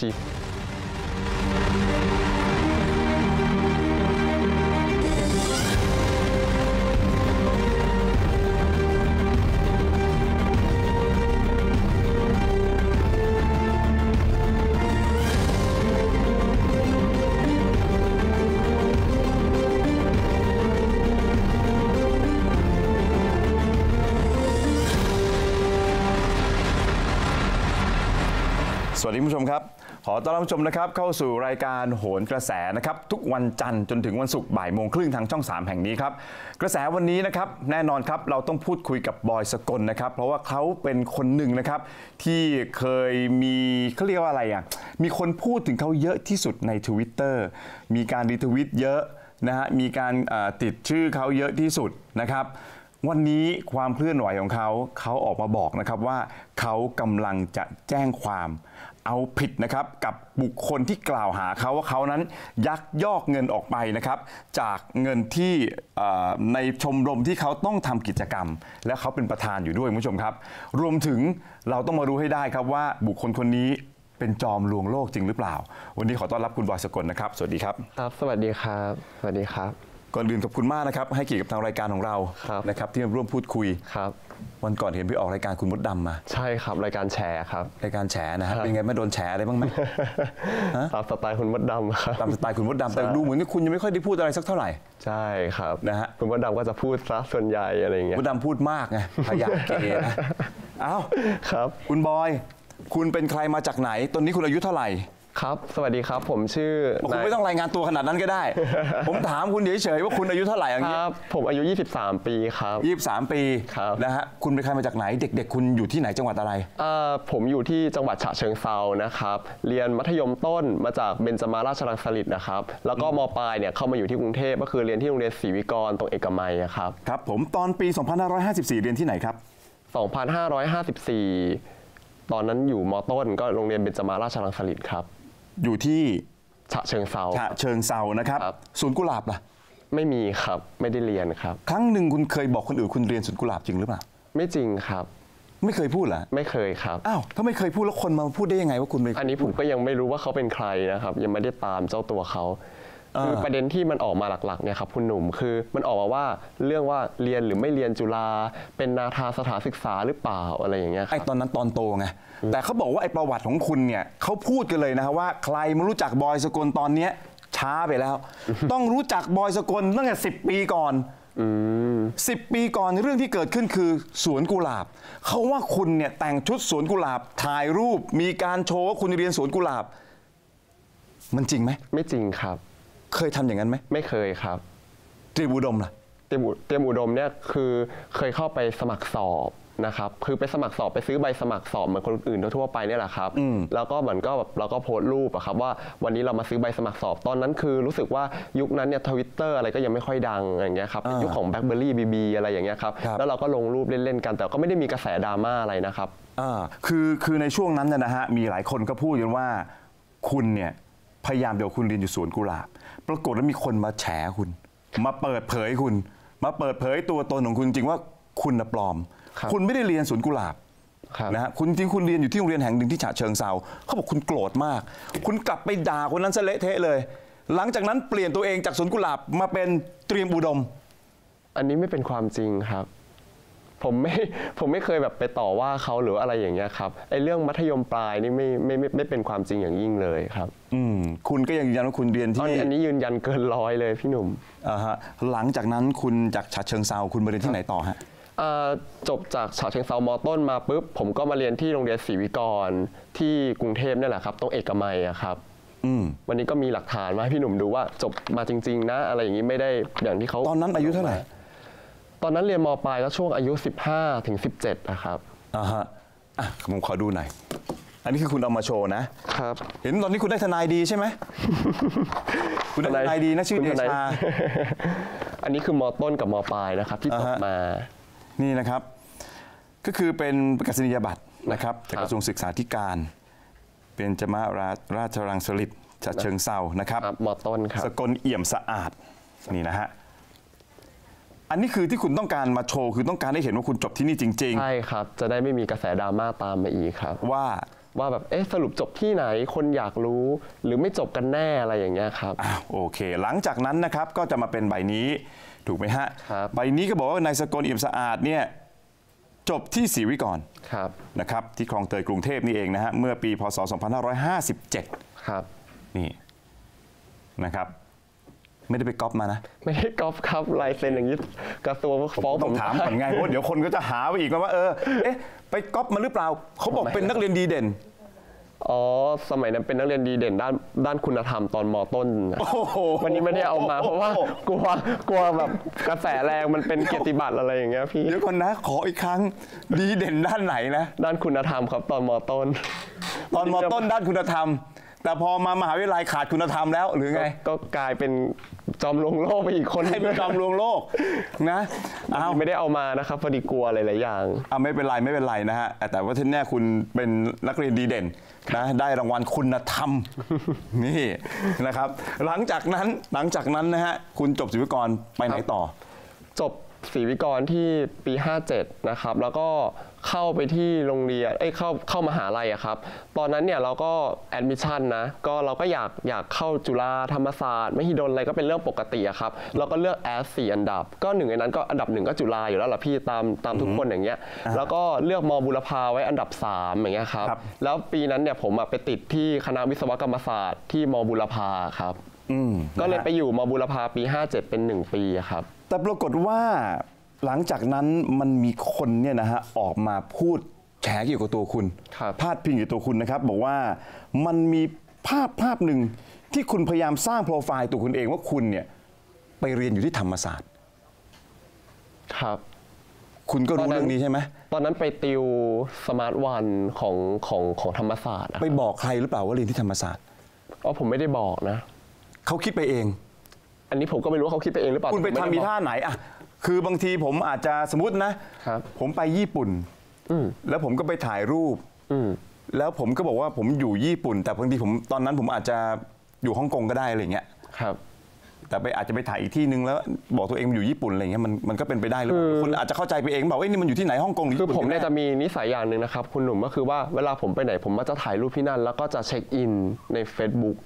ชีพสวัสดีผู้ชมครับขอต้อนรับผู้ชมนะครับเข้าสู่รายการโหนกระแสนะครับทุกวันจันทร์จนถึงวันศุกร์บ่ายโมงครึ่งทางช่อง3แห่งนี้ครับกระแสวันนี้นะครับแน่นอนครับเราต้องพูดคุยกับบอยสกลนะครับเพราะว่าเขาเป็นคนหนึ่งนะครับที่เคยมีเขาเรียกว่าอะไรอ่ะมีคนพูดถึงเขาเยอะที่สุดใน Twitter มีการรีทวิตเยอะนะฮะมีการติดชื่อเขาเยอะที่สุดนะครับวันนี้ความเคลื่อนไหวของเขาออกมาบอกนะครับว่าเขากำลังจะแจ้งความเอาผิดนะครับกับบุคคลที่กล่าวหาเขาว่าเขานั้นยักยอกเงินออกไปนะครับจากเงินที่ในชมรมที่เขาต้องทำกิจกรรมและเขาเป็นประธานอยู่ด้วยคุณผู้ชมครับรวมถึงเราต้องมารู้ให้ได้ครับว่าบุคคลคนนี้เป็นจอมลวงโลกจริงหรือเปล่าวันนี้ขอต้อนรับคุณบอยสกลนะครับสวัสดีครับครับสวัสดีครับสวัสดีครับก่อนอื่นขอบคุณมากนะครับให้เกียรติกับทางรายการของเรานะครับที่มาร่วมพูดคุยครับวันก่อนเห็นไปออกรายการคุณมดดำมาใช่ครับรายการแฉครับรายการแฉนะฮะเป็นไงไม่โดนแฉอะไรบ้างไหมตามสไตล์คุณมดดำครับตามสไตล์คุณมดดำแต่ดูเหมือนคุณยังไม่ค่อยได้พูดอะไรสักเท่าไหร่ใช่ครับนะฮะคุณมดดำก็จะพูดซะส่วนใหญ่อะไรอย่างเงี้ยมดดำพูดมากไงพยายามเกย์นะเอ้าครับคุณบอยคุณเป็นใครมาจากไหนตอนนี้คุณอายุเท่าไหร่ครับสวัสดีครับผมชื่อคุณไม่ต้องรายงานตัวขนาดนั้นก็ได้ ผมถามคุณเฉยๆว่าคุณอายุเท่าไหร่อย่างนี้ครับผมอายุ23ปีครับ23ปีครับนะฮะคุณเป็นใครมาจากไหนเด็กๆคุณอยู่ที่ไหนจังหวัดอะไรผมอยู่ที่จังหวัดฉะเชิงเทรานะครับเรียนมัธยมต้นมาจากเบญจมาราชรังสฤษนะครับแล้วก็ม.ปลายเนี่ยเข้ามาอยู่ที่กรุงเทพก็คือเรียนที่โรงเรียนศรีวิกรตรงเอกมัยครับครับผมตอนปี2554เรียนที่ไหนครับ2554ตอนนั้นอยู่ม.ต้นก็โรงเรียนเบญจมาราชรังสฤษครับอยู่ที่ฉะเชิงเทรานะครับสวนกุหลาบล่ะไม่มีครับไม่ได้เรียนครับครั้งหนึ่งคุณเคยบอกคนอื่นคุณเรียนสวนกุหลาบจริงหรือเปล่าไม่จริงครับไม่เคยพูดเหรอไม่เคยครับอ้าวถ้าไม่เคยพูดแล้วคนมาพูดได้ยังไงว่าคุณไม่อันนี้ผมก็ยังไม่รู้ว่าเขาเป็นใครนะครับยังไม่ได้ตามเจ้าตัวเขาคือประเด็นที่มันออกมาหลักๆเนี่ยครับคุณหนุ่มคือมันออกมาว่าเรื่องว่าเรียนหรือไม่เรียนจุฬาเป็นนาถาสถานศึกษาหรือเปล่าอะไรอย่างเงี้ยไอ้ตอนนั้นตอนโตไงแต่เขาบอกว่าไอ้ประวัติของคุณเนี่ยเขาพูดกันเลยนะฮะว่าใครไม่รู้จักบอยสกลตอนเนี้ยช้าไปแล้ว ต้องรู้จักบอยสกลตั้งแต่10 ปีก่อน10 ปีก่อนเรื่องที่เกิดขึ้นคือสวนกุหลาบเขาว่าคุณเนี่ยแต่งชุดสวนกุหลาบถ่ายรูปมีการโชว์ว่าคุณเรียนสวนกุหลาบมันจริงไหมไม่จริงครับเคยทำอย่างนั้นไหมไม่เคยครับเตรียมอุดมล่ะเตรียมอุดมเนี่ยคือเคยเข้าไปสมัครสอบนะครับคือไปสมัครสอบไปซื้อใบสมัครสอบเหมือนคนอื่นทั่วไปเนี่ยแหละครับแล้วก็เหมือนก็แบบเราก็โพสต์รูปอะครับว่าวันนี้เรามาซื้อใบสมัครสอบตอนนั้นคือรู้สึกว่ายุคนั้นเนี่ย Twitter อะไรก็ยังไม่ค่อยดังอย่างเงี้ยครับยุคของ BlackBerry BB อะไรอย่างเงี้ยครับแล้วเราก็ลงรูปเล่นๆกันแต่ก็ไม่ได้มีกระแสดราม่าอะไรนะครับคือในช่วงนั้นนะฮะมีหลายคนก็พูดกันว่าคุณเนี่ยพยายามเดี๋ยวคุณเรียนอยู่สวนกุหลาบปรากฏว่ามีคนมาแฉคุณมาเปิดเผยคุณมาเปิดเผยตัวตนของคุณจริงว่าคุณน่ะปลอมคุณไม่ได้เรียนสวนกุหลาบนะฮะคุณจริงคุณเรียนอยู่ที่โรงเรียนแห่งหนึ่งที่ฉะเชิงเทราเขาบอกคุณโกรธมากคุณกลับไปด่าคนนั้นซะเละเทะเลยหลังจากนั้นเปลี่ยนตัวเองจากสวนกุหลาบมาเป็นเตรียมอุดมอันนี้ไม่เป็นความจริงครับผมไม่เคยแบบไปต่อว่าเขาหรืออะไรอย่างเงี้ยครับไอ้เรื่องมัธยมปลายนี่ไม่เป็นความจริงอย่างยิ่งเลยครับคุณก็ยังยืนยันว่าคุณเรียนที่อันนี้ยืนยันเกิน100เลยพี่หนุ่มหลังจากนั้นคุณจากฉะเชิงเทราคุณมาเรียนที่ไหนต่อฮะจบจากฉะเชิงเทราม.ต้นมาปุ๊บผมก็มาเรียนที่โรงเรียนศรีวิกรที่กรุงเทพนี่แหละครับตรงเอกมัยครับวันนี้ก็มีหลักฐานมาให้พี่หนุ่มดูว่าจบมาจริงๆนะอะไรอย่างนี้ไม่ได้อย่างที่เขาตอนนั้นอายุเท่าไหร่ตอนนั้นเรียนม.ปลายก็ช่วงอายุ15 ถึง 17นะครับผมขอดูหน่อยอันนี้คือคุณเอามาโชว์นะครับเห็นตอนนี้คุณได้ทนายดีใช่ไหมคุณได้ทนายดีนะชื่อเดชาอันนี้คือม.ต้นกับม.ปลายนะครับที่จบมานี่นะครับก็คือเป็นประกาศนียบัตรนะครับจากกระทรวงศึกษาธิการเบญจมาราชรังสฤษฉะเชิงเทรานะครับม.ต้นครับสกลเอี่ยมสะอาดนี่นะฮะอันนี้คือที่คุณต้องการมาโชว์คือต้องการให้เห็นว่าคุณจบที่นี่จริงๆใช่ครับจะได้ไม่มีกระแสดราม่าตามมาอีกครับว่า ว่าแบบเอ๊ะสรุปจบที่ไหนคนอยากรู้หรือไม่จบกันแน่อะไรอย่างเงี้ยครับโอเคหลังจากนั้นนะครับก็จะมาเป็นใบนี้ถูกไหมฮะใบนี้ก็บอกว่านายสกลเอี่ยมสะอาดเนี่ยจบที่ศรีวิกรนะครับที่คลองเตยกรุงเทพนี่เองนะฮะเมื่อปีพ.ศ. 2557ครับนี่นะครับไม่ได้ไปก๊อปมานะไม่ได้ก๊อปครับลายเซ็นอย่างนี้กระทรวงฟ้องผมถามก่อนไงเพราะเดี๋ยวคนก็จะหาไปอีกว่าเอ๊ะไปก๊อปมาหรือเปล่าเขาบอกเป็นนักเรียนดีเด่นอ๋อสมัยนั้นเป็นนักเรียนดีเด่นด้านคุณธรรมตอนม.ต้นวันนี้ไม่ได้เอามาเพราะว่ากลัวแบบกระแสแรงมันเป็นเกียรติบัตรอะไรอย่างเงี้ยพี่เดี๋ยวก่อนนะขออีกครั้งดีเด่นด้านไหนนะด้านคุณธรรมครับตอนม.ต้นด้านคุณธรรมแต่พอมามหาวิทยาลัยขาดคุณธรรมแล้วหรือไงก็กลายเป็นจอมลวงโลกไปอีกคนให้เป็นจอมลวงโลกนะไม่ได้เอามานะครับพอดีกลัวหลายๆอย่างไม่เป็นไรไม่เป็นไรนะฮะแต่ว่าที่แน่คุณเป็นนักเรียนดีเด่นนะได้รางวัลคุณธรรมนี่นะครับหลังจากนั้นนะฮะคุณจบศิลปกรไปไหนต่อจบศรีวิกรที่ปี 57 นะครับแล้วก็เข้าไปที่โรงเรียนเข้ามหาลัยครับตอนนั้นเนี่ยเราก็แอดมิชชั่นนะก็เราก็อยากเข้าจุฬาธรรมศาสตร์มหิดลอะไรก็เป็นเรื่องปกติครับเราก็เลือกแอดสี่อันดับก็หนึ่งในนั้นก็อันดับหนึ่งก็จุฬาอยู่แล้วล่ะพี่ตามทุกคนอย่างเงี้ยแล้วก็เลือกม.บุรพาไว้อันดับ3อย่างเงี้ยครับแล้วปีนั้นเนี่ยผมไปติดที่คณะวิศวกรรมศาสตร์ที่ม.บุรพาครับก็เลยไปอยู่ม.บุรพาปี 57 เป็น1ปีครับแต่ปรากฏว่าหลังจากนั้นมันมีคนเนี่ยนะฮะออกมาพูดแฉเกี่ยวกับตัวคุณพาดพิงเกี่ยวกับตัวคุณนะครับบอกว่ามันมีภาพหนึ่งที่คุณพยายามสร้างโปรไฟล์ตัวคุณเองว่าคุณเนี่ยไปเรียนอยู่ที่ธรรมศาสตร์ครับคุณก็รู้เรื่องนี้ใช่ไหมตอนนั้นไปติวสมาร์ทวันของธรรมศาสตร์ไปบอกใครหรือเปล่าว่าเรียนที่ธรรมศาสตร์อ๋อผมไม่ได้บอกนะเขาคิดไปเองอันนี้ผมก็ไม่รู้เขาคิดไปเองหรือเปล่าคุณไปทำมีท่าไหนอะคือบางทีผมอาจจะสมมตินะผมไปญี่ปุ่นแล้วผมก็ไปถ่ายรูปแล้วผมก็บอกว่าผมอยู่ญี่ปุ่นแต่บางทีผมตอนนั้นผมอาจจะอยู่ฮ่องกงก็ได้อะไรเงี้ยครับแต่ไปอาจจะไปถ่ายอีกที่นึงแล้วบอกตัวเองอยู่ญี่ปุ่นอะไรเงี้ยมันก็เป็นไปได้หรือเปล่าคนอาจจะเข้าใจไปเองบอกว่านี่มันอยู่ที่ไหนฮ่องกงหรือญี่ปุ่นคือผมเนี่ยจะมีนิสัยอย่างหนึ่งนะครับคุณหนุ่มก็คือว่าเวลาผมไปไหนผมก็จะถ่ายรูปที่นั่นแล้วก็จะเช็คอินใน Facebook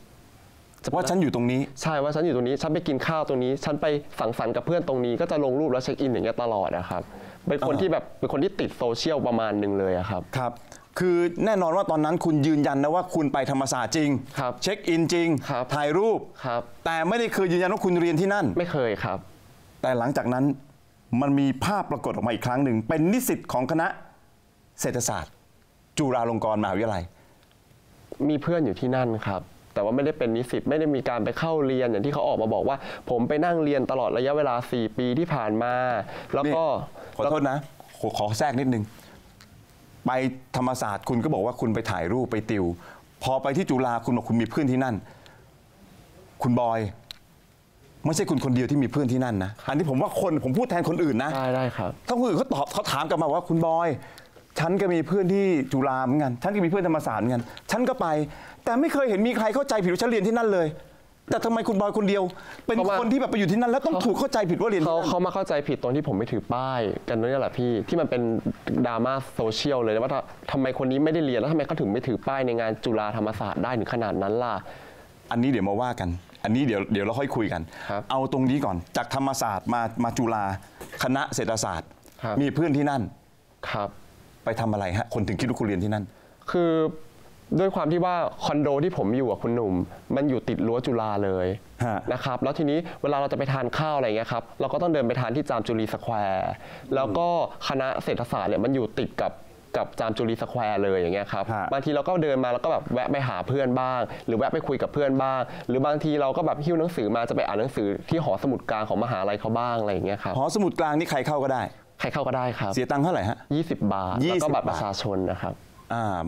ว่าฉันอยู่ตรงนี้ใช่ว่าฉันอยู่ตรงนี้ฉันไปกินข้าวตรงนี้ฉันไปสังสรรค์กับเพื่อนตรงนี้ก็จะลงรูปแล้วเช็คอินอย่างเงี้ยตลอดนะครับเป็นคนที่แบบเป็นคนที่ติดโซเชียลประมาณหนึ่งเลยครับครับคือแน่นอนว่าตอนนั้นคุณยืนยันนะว่าคุณไปธรรมศาสตร์จริงเช็คอินจริงถ่ายรูปแต่ไม่ได้เคยยืนยันว่าคุณเรียนที่นั่นไม่เคยครับแต่หลังจากนั้นมันมีภาพปรากฏออกมาอีกครั้งหนึ่งเป็นนิสิตของคณะเศรษฐศาสตร์จุฬาลงกรณ์มหาวิทยาลัยมีเพื่อนอยู่ที่นั่นครับแต่ว่าไม่ได้เป็นนิสิตไม่ได้มีการไปเข้าเรียนอย่างที่เขาออกมาบอกว่าผมไปนั่งเรียนตลอดระยะเวลา4ปีที่ผ่านมาแล้วก็ขอโทษนะขอแทรกนิดนึงไปธรรมศาสตร์คุณก็บอกว่าคุณไปถ่ายรูปไปติวพอไปที่จุฬาคุณบอกคุณมีเพื่อนที่นั่นคุณบอยไม่ใช่คุณคนเดียวที่มีเพื่อนที่นั่นนะอันนี้ผมว่าคนผมพูดแทนคนอื่นนะได้ครับถ้าคนอื่นเขาตอบเขาถามกลับมาว่าคุณบอยฉันก็มีเพื่อนที่จุฬาเหมือนกันฉันก็มีเพื่อนธรรมศาสตร์เหมือนกันฉันก็ไปแต่ไม่เคยเห็นมีใครเข้าใจผิดว่าฉันเรียนที่นั่นเลยแต่ทำไมคุณบอยคนเดียวเป็นคนที่แบบไปอยู่ที่นั่นแล้วต้องถูกเข้าใจผิดว่าเรียนเขามาเข้าใจผิดตอนที่ผมไม่ถือป้ายกันนี่แหละพี่ที่มันเป็นดราม่าโซเชียลเลยว่าทำไมคนนี้ไม่ได้เรียนแล้วทำไมเขาถึงไม่ถือป้ายในงานจุฬาธรรมศาสตร์ได้ถึงขนาดนั้นล่ะอันนี้เดี๋ยวมาว่ากันอันนี้เดี๋ยวเราค่อยคุยกันเอาตรงนี้ก่อนจากธรรมศาสตร์มาจุฬาคณะเศรษฐศาสตร์มีเพื่อนที่นั่นครับไปทำอะไรฮะคนถึงคิดว่าคุณเรียนที่นั่นคือด้วยความที่ว่าคอนโดที่ผมอยู่คุณหนุ่มมันอยู่ติดรั้วจุฬาเลยนะครับแล้วทีนี้เวลาเราจะไปทานข้าวอะไรเงี้ยครับเราก็ต้องเดินไปทานที่จามจุรีสแควร์แล้วก็คณะเศรษฐศาสตร์เนี่ยมันอยู่ติดกับจามจุรีสแควร์เลยอย่างเงี้ยครับบางทีเราก็เดินมาแล้วก็แบบแวะไปหาเพื่อนบ้างหรือแวะไปคุยกับเพื่อนบ้างหรือบางทีเราก็แบบหิ้วหนังสือมาจะไปอ่านหนังสือที่หอสมุดกลางของมหาลัยเขาบ้างอะไรอย่างเงี้ยครับหอสมุดกลางนี่ใครเข้าก็ได้ใครเข้าก็ได้ครับเสียตังค์เท่าไหร่ฮะ20 บาทแล้วก็บัตรประชาชนนะครับ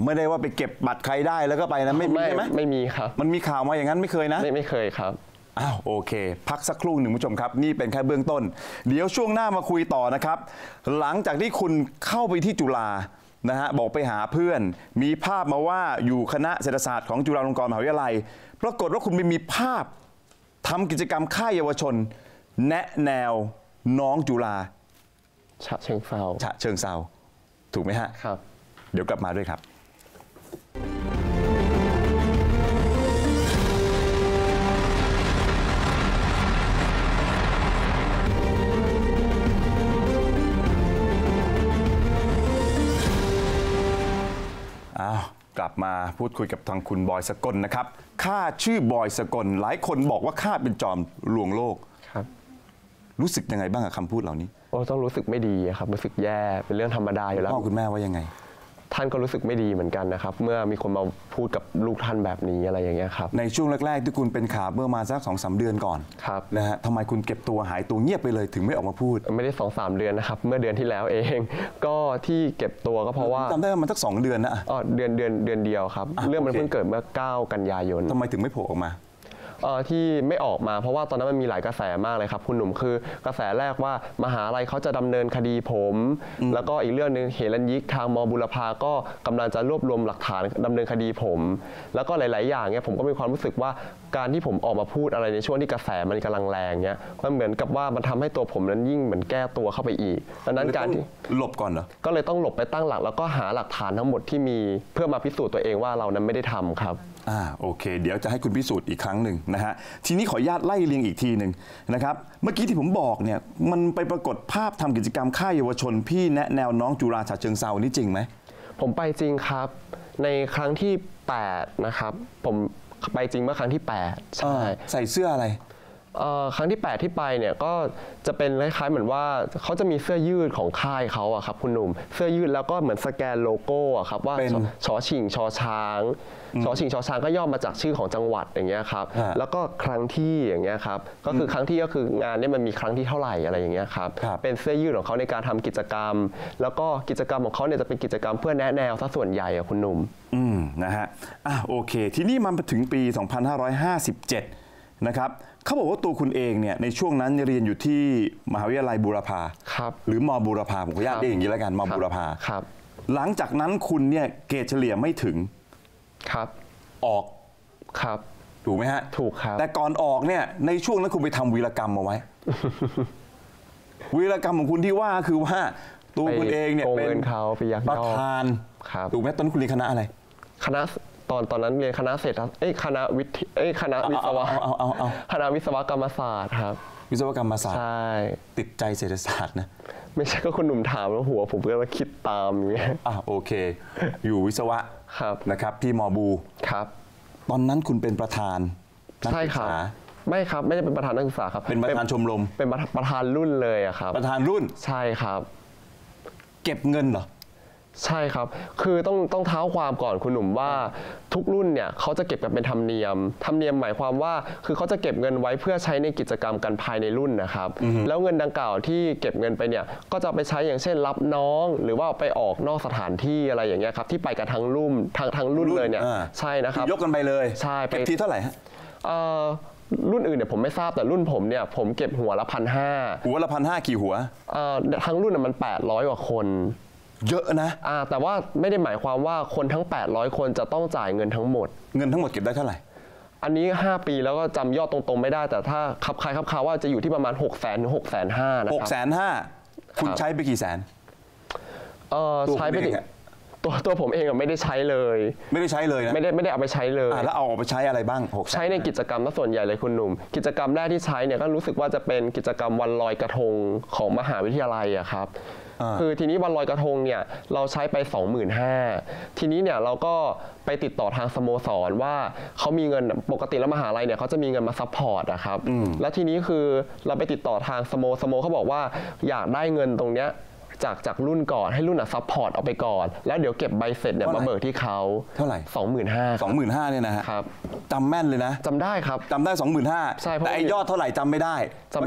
ไม่ได้ว่าไปเก็บบัตรใครได้แล้วก็ไปนะไม่มีใช่ไหมไม่มีครับมันมีข่าวมาอย่างนั้นไม่เคยนะไม่เคยครับอ้าวโอเคพักสักครู่หนึ่งผู้ชมครับนี่เป็นแค่เบื้องต้นเดี๋ยวช่วงหน้ามาคุยต่อนะครับหลังจากที่คุณเข้าไปที่จุฬานะฮะบอกไปหาเพื่อนมีภาพมาว่าอยู่คณะเศรษฐศาสตร์ของจุฬาลงกรณ์มหาวิทยาลัยปรากฏว่าคุณมีภาพทำกิจกรรมค่ายเยาวชนแนะแนวน้องจุฬาฉะเชิงเทราถูกไหมฮะครับเดี๋ยวกลับมาด้วยครับ มาพูดคุยกับทางคุณบอยสกลนะครับข้าชื่อบอยสกลหลายคนบอกว่าข้าเป็นจอมลวงโลกครับรู้สึกยังไงบ้างกับคำพูดเหล่านี้โอ้ต้องรู้สึกไม่ดีครับรู้สึกแย่เป็นเรื่องธรรมดาอยู่แล้วพ่อคุณแม่ว่ายังไงท่านก็รู้สึกไม่ดีเหมือนกันนะครับเมื่อมีคนมาพูดกับลูกท่านแบบนี้อะไรอย่างเงี้ยครับในช่วงแรกๆที่คุณเป็นข่าวเมื่อมาสัก 2-3 เดือนก่อนครับนะฮะทำไมคุณเก็บตัวหายตัวเงียบไปเลยถึงไม่ออกมาพูดไม่ได้ 2-3 เดือนนะครับเมื่อเดือนที่แล้วเองก็ที่เก็บตัวก็เพราะว่าจำได้มันสัก2เดือนนะอ๋อเดือนเดียวครับเรื่องมันเพิ่งเกิดเมื่อ9กันยายนทำไมถึงไม่โผล่ออกมาที่ไม่ออกมาเพราะว่าตอนนั้นมันมีหลายกระแสมากเลยครับคุณหนุ่มคือกระแสแรกว่ามหาลัยเขาจะดำเนินคดีผมแล้วก็อีกเรื่องนึงเหรัญญิกทางม.บุรพาก็กำลังจะรวบรวมหลักฐานดำเนินคดีผมแล้วก็หลายๆอย่างเนี่ยผมก็มีความรู้สึกว่าการที่ผมออกมาพูดอะไรในช่วงที่กระแสมันกำลังแรงเนี่ยมันเหมือนกับว่ามันทำให้ตัวผมนั้นยิ่งเหมือนแก้ตัวเข้าไปอีกดังนั้นการที่หลบก่อนเหรอก็เลยต้องหลบไปตั้งหลักแล้วก็หาหลักฐานทั้งหมดที่มีเพื่อมาพิสูจน์ตัวเองว่าเรานั้นไม่ได้ทำครับโอเคเดี๋ยวจะให้คุณพิสูจน์อีกครั้งหนึ่งนะฮะทีนี้ขออนุญาตไล่เรียงอีกทีหนึ่งนะครับเมื่อกี้ที่ผมบอกเนี่ยมันไปปรากฏภาพทำกิจกรรมค่ายเยาวชนพี่แนะแนวน้องจุฬาฉะเชิงเทรานี่จริงไหมผมไปจริงครับในครั้งที่8นะครับผมไปจริงเมื่อครั้งที่8ใช่ใส่เสื้ออะไรครั้งที่8ที่ไปเนี่ยก็จะเป็นคล้ายๆเหมือนว่าเขาจะมีเสื้อยืดของค่ายเขาอะครับคุณหนุ่มเสื้อยืดแล้วก็เหมือนสแกนโลโก้อะครับว่าชอชิงชอช้างชอชิงชอช้างก็ย่อมาจากชื่อของจังหวัดอย่างเงี้ยครับแล้วก็ครั้งที่อย่างเงี้ยครับก็คือครั้งที่ก็คืองานนี้มันมีครั้งที่เท่าไหร่อะไรอย่างเงี้ยครับเป็นเสื้อยืดของเขาในการทำกิจกรรมแล้วก็กิจกรรมของเขาเนี่ยจะเป็นกิจกรรมเพื่อแนะแนวซะส่วนใหญ่อะคุณหนุ่มนะฮะโอเคทีนี้มันถึงปี 2557นะครับเขาบอกว่าตัวคุณเองเนี่ยในช่วงนั้นเรียนอยู่ที่มหาวิทยาลัยบูรพาหรือม.บูรพาผมขออนุญาตเรียกอย่างนี้แล้วกันม.บูรพาหลังจากนั้นคุณเนี่ยเกรดเฉลี่ยไม่ถึงครับออกครับถูกไหมฮะถูกครับแต่ก่อนออกเนี่ยในช่วงนั้นคุณไปทำวีรกรรมเอาไว้ วีรกรรมของคุณที่ว่าคือว่าตัวคุณเองเนี่ยเป็นประธานถูกไหมตอนนั้นคุณเรียนคณะอะไรคณะตอนนั้นเรียนคณะเศรษฐศาสตร์คณะวิศวกรรมศาสตร์ครับวิศวกรรมศาสตร์ใช่ติดใจเศรษฐศาสตร์นะไม่ใช่ก็คุณหนุ่มถามแล้วหัวผมก็มาคิดตามอย่างเงี้ยโอเคอยู่วิศวะครับนะครับที่ม.บูครับตอนนั้นคุณเป็นประธานนักศึกษาไม่ครับไม่ได้เป็นประธานนักศึกษาครับเป็นประธานชมรมเป็นประธานรุ่นเลยอะครับประธานรุ่นใช่ครับเก็บเงินเหรอใช่ครับคือต้องเท้าความก่อนคุณหนุ่มว่าทุกรุ่นเนี่ยเขาจะเก็บกันเป็นธรรมเนียมหมายความว่าคือเขาจะเก็บเงินไว้เพื่อใช้ในกิจกรรมกันภายในรุ่นนะครับแล้วเงินดังกล่าวที่เก็บเงินไปเนี่ยก็จะไปใช้อย่างเช่นรับน้องหรือว่าไปออกนอกสถานที่อะไรอย่างเงี้ยครับที่ไปกันทั้งรุ่นทั้งรุ่นเลยเนี่ยใช่นะครับยกกันไปเลยใช่ไปทีเท่าไหร่ฮะรุ่นอื่นเนี่ยผมไม่ทราบแต่รุ่นผมเนี่ยผมเก็บหัวละ1,500หัวละ1,500กี่หัวทั้งรุ่นน่ะมัน800กว่าคนเยอะนะแต่ว่าไม่ได้หมายความว่าคนทั้ง800คนจะต้องจ่ายเงินทั้งหมดเก็บได้เท่าไหร่อันนี้5ปีแล้วก็จำยอดตรงๆไม่ได้แต่ถ้าคับคายคับคาว่าจะอยู่ที่ประมาณ600,000ถึง650,000นะครับ650,000คุณใช้ไปกี่แสนใช้ไปตัวผมเองไม่ได้ใช้เลยนะไม่ได้เอาไปใช้เลยแล้วเอาออกไปใช้อะไรบ้าง600,000ใช้ในกิจกรรมส่วนใหญ่เลยคุณหนุ่มกิจกรรมแรกที่ใช้เนี่ยก็รู้สึกว่าจะเป็นกิจกรรมวันลอยกระทงของมหาวิทยาลัยอะครับคือทีนี้วันลอยกระทงเนี่ยเราใช้ไป 25,000 ทีนี้เนี่ยเราก็ไปติดต่อทางสโมสรว่าเขามีเงินปกติแล้วมหาลัยเนี่ยเขาจะมีเงินมาซัพพอร์ตนะครับแล้วทีนี้คือเราไปติดต่อทางสโมเขาบอกว่าอยากได้เงินตรงเนี้ยจากรุ่นก่อนให้รุ่นซัพพอร์ตเอาไปก่อนแล้วเดี๋ยวเก็บใบเสร็จเนี่ยมาเบิกที่เขาเท่าไหร่ 25,000 เนี่ยนะครับจำแม่นเลยนะจำได้ครับจำได้ 25,000 ใช่แต่ไอยอดเท่าไหร่จำไม่ได้